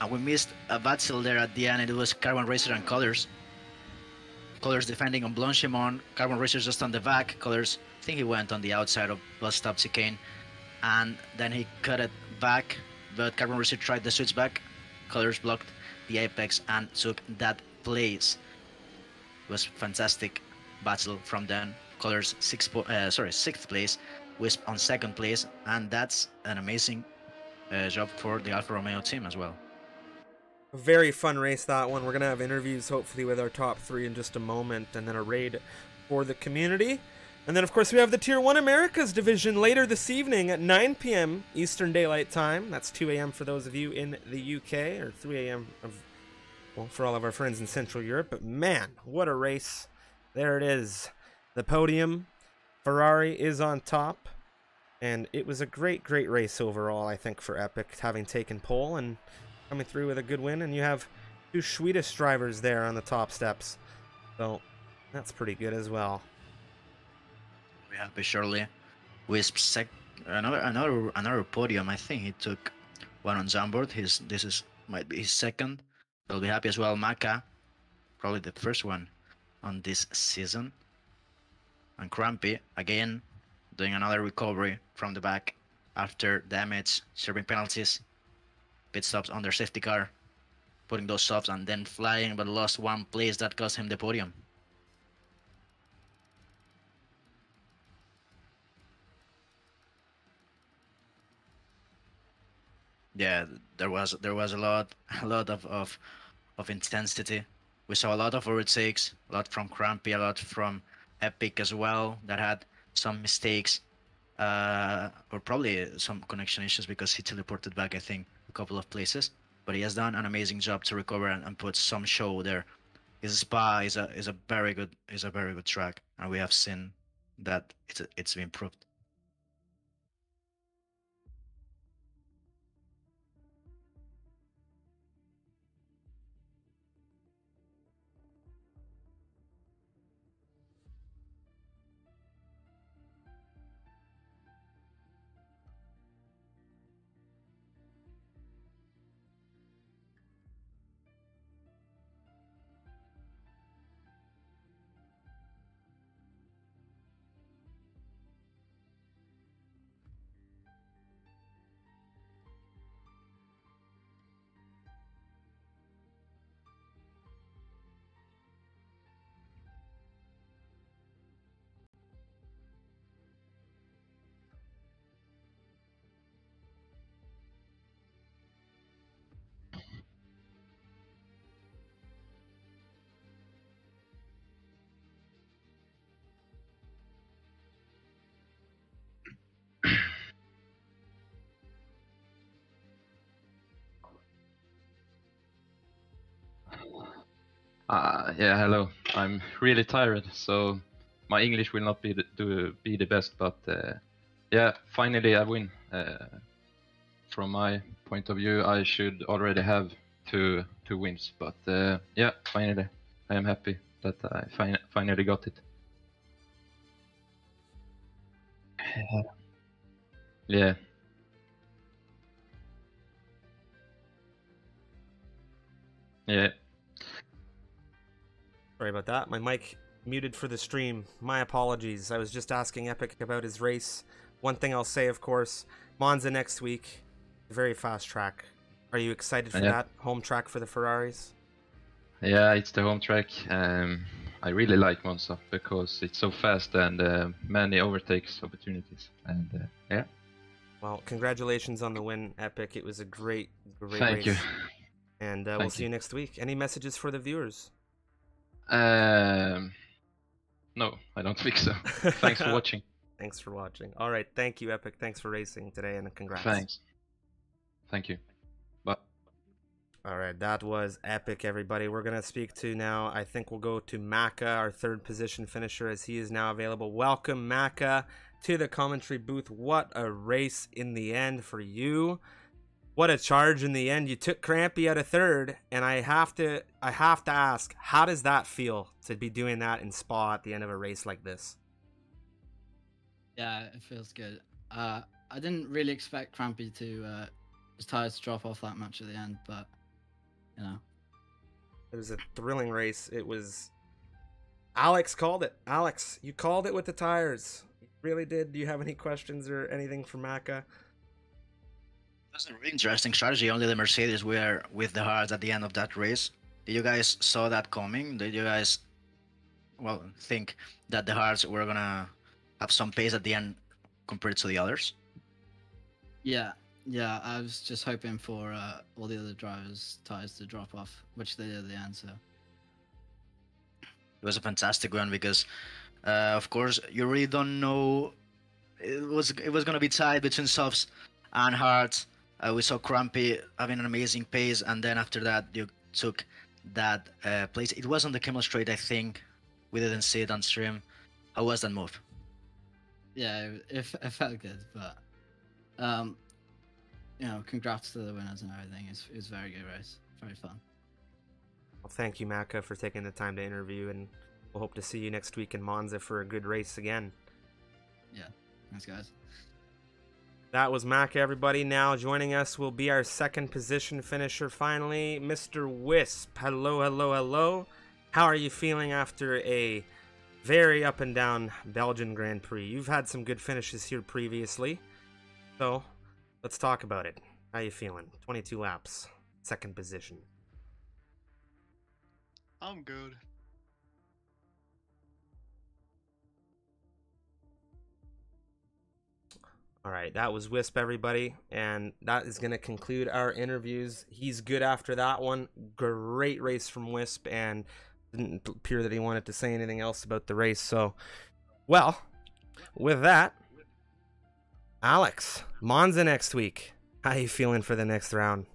And we missed a battle there at the end. It was Carbon Racer and Colors. Colors defending on Blanchimont. Carbon Racer just on the back. Colors, I think he went on the outside of bus stop chicane, and then he cut it back, but Carbon Racer tried the switchback. colors blocked the apex and took that place. It was fantastic battle from them. Colors sixth place, Wisp on second place, and that's an amazing job for the Alfa Romeo team as well. A very fun race, that one. We're gonna have interviews hopefully with our top three in just a moment, and then a raid for the community. And then of course we have the Tier 1 Americas division later this evening at 9 p.m. Eastern Daylight Time. That's 2 a.m. for those of you in the UK, or 3 a.m. well, for all of our friends in Central Europe. But man, what a race. There it is. The podium. Ferrari is on top. And it was a great, great race overall, I think, for Epic, having taken pole and coming through with a good win. And you have two Swedish drivers there on the top steps. So that's pretty good as well. We have surely Wisp another podium. I think he took one on Zandvoort. Might be his second. I'll be happy as well. Maka, probably the first one on this season. And Crampy again doing another recovery from the back after damage, serving penalties, pit stops on their safety car, putting those stops and then flying, but lost one place that cost him the podium. Yeah, there was a lot of intensity. We saw a lot of overtakes, a lot from Crampy, a lot from Epic as well, that had some mistakes, or probably some connection issues, because he teleported back, I think, a couple of places. But he has done an amazing job to recover and put some show there. His Spa is a very good track, and we have seen that it's been improved. Yeah, hello. I'm really tired, so my English will not be the best, but yeah, finally I win. From my point of view, I should already have two wins, but yeah, finally I am happy that I finally got it. Yeah. Yeah. Sorry about that. My mic muted for the stream. My apologies. I was just asking Epic about his race. One thing I'll say, of course, Monza next week. Very fast track. Are you excited for that? Home track for the Ferraris? Yeah, it's the home track. I really like Monza because it's so fast and many overtakes opportunities. And yeah. Well, congratulations on the win, Epic. It was a great, great race. Thank you. And we'll see you next week. Any messages for the viewers? No, I don't think so. Thanks for watching. Thanks for watching. All right, thank you, Epic. Thanks for racing today, and congrats. Thanks. Thank you. Bye. All right, that was Epic, everybody. We're going to speak to now, I think we'll go to Maka, our third position finisher, as he is now available. Welcome, Maka, to the commentary booth. What a race in the end for you. What a charge in the end. You took Crampy out of third, and I have to ask, how does that feel to be doing that in Spa at the end of a race like this? Yeah, it feels good. I didn't really expect Crampy to his tires to drop off that much at the end, but you know. It was a thrilling race. It was Alex called it. Alex, you called it with the tires. You really did. Do you have any questions or anything for Maka? was a really interesting strategy. Only the Mercedes were with the hearts at the end of that race. Did you guys saw that coming? Did you guys, well, think that the hearts were gonna have some pace at the end compared to the others? Yeah, I was just hoping for all the other drivers' tires to drop off, which they did at the end, so. It was a fantastic one because, of course, you really don't know. It was going to be tied between softs and hards. We saw Crampy having an amazing pace, and then after that, you took that place. It was on the Kemmel Straight, I think. We didn't see it on stream. How was that move? Yeah, it felt good, but... you know, congrats to the winners and everything. It was a very good race. Very fun. Well, thank you, Maka, for taking the time to interview, and we'll hope to see you next week in Monza for a good race again. Yeah. Thanks, guys. That was Maka, everybody. Now joining us will be our second position finisher, finally, Mr. Wisp. Hello, hello, hello. How are you feeling after a very up and down Belgian Grand Prix? You've had some good finishes here previously, so... let's talk about it. How you feeling? 22 laps, second position. I'm good. All right, that was Wisp, everybody, and that is going to conclude our interviews. He's good after that one. Great race from Wisp, and didn't appear that he wanted to say anything else about the race. So, well, with that, Alex, Monza next week. How are you feeling for the next round?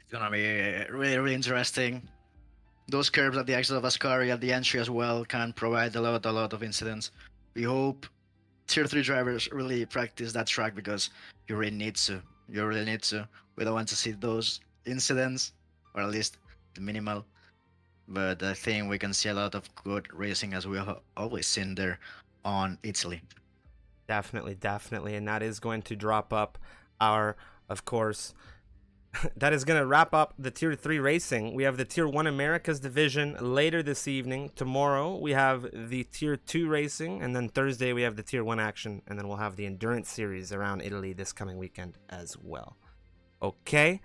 It's gonna be really, really interesting. Those curves at the exit of Ascari at the entry as well can provide a lot of incidents. We hope Tier 3 drivers really practice that track because you really need to. You really need to. We don't want to see those incidents, or at least the minimal. But I think we can see a lot of good racing as we have always seen there on Italy. Definitely, definitely. And that is going to drop up our, of course, that is going to wrap up the Tier 3 racing. We have the Tier 1 Americas division later this evening. Tomorrow, we have the Tier 2 racing. And then Thursday, we have the Tier 1 action. And then we'll have the Endurance Series around Italy this coming weekend as well. Okay.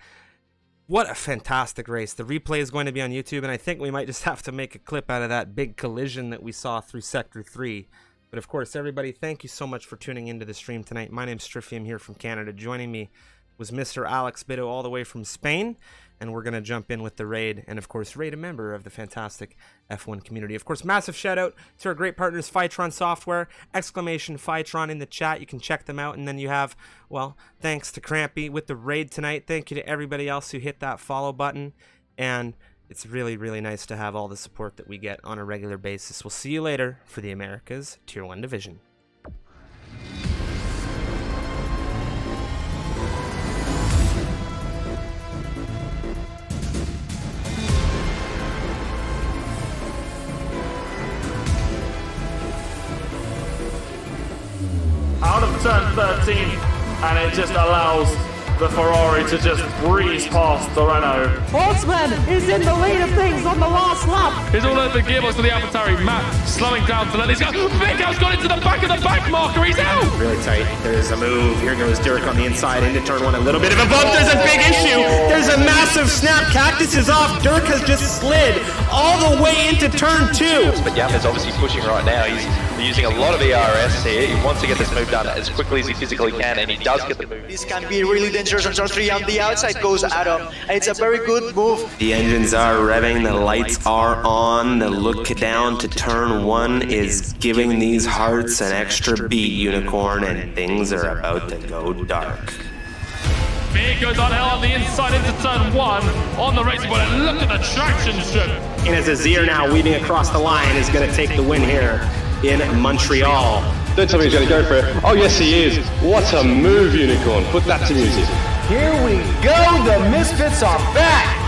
What a fantastic race. The replay is going to be on YouTube. And I think we might just have to make a clip out of that big collision that we saw through Sector 3. But of course, everybody, thank you so much for tuning into the stream tonight. My name's Striffy. I'm here from Canada. Joining me was Mr. Alex Bido all the way from Spain. And we're going to jump in with the Raid. And of course, Raid, a member of the fantastic F1 community. Of course, massive shout out to our great partners, Fytron Software, exclamation Fytron in the chat. You can check them out. And then you have, well, thanks to Crampy with the Raid tonight. Thank you to everybody else who hit that follow button. And it's really, really nice to have all the support that we get on a regular basis. We'll see you later for the Americas Tier 1 division. Out of turn 13, and it just allows the Ferrari to just breeze past the Renault. Horseman is in the lead of things on the last lap. He's all over the gearbox to the Alphatari. Matt slowing down for Lenny's go. Vickow's got into the back of the back marker. He's out. Really tight. There's a move. Here goes Dirk on the inside into turn one. A little bit of a bump. There's a big issue. There's a massive snap. Cactus is off. Dirk has just slid all the way into turn two. But Yap is obviously pushing right now. He's using a lot of ERS here. He wants to get this move done as quickly as he physically can, and he does get the move. This can be really dangerous on turn three. On the outside goes Adam, and it's a very good move. The engines are revving, the lights are on, the look down to turn one is giving these hearts an extra beat, Unicorn, and things are about to go dark. Big goes on hell on the inside into turn one on the racing board, and look at the traction strip. And as Azir now weaving across the line is going to take the win here in Montreal. Don't tell me he's going to go for it. Oh, yes, he is. What a move, Unicorn. Put that to music. Here we go. The Misfits are back.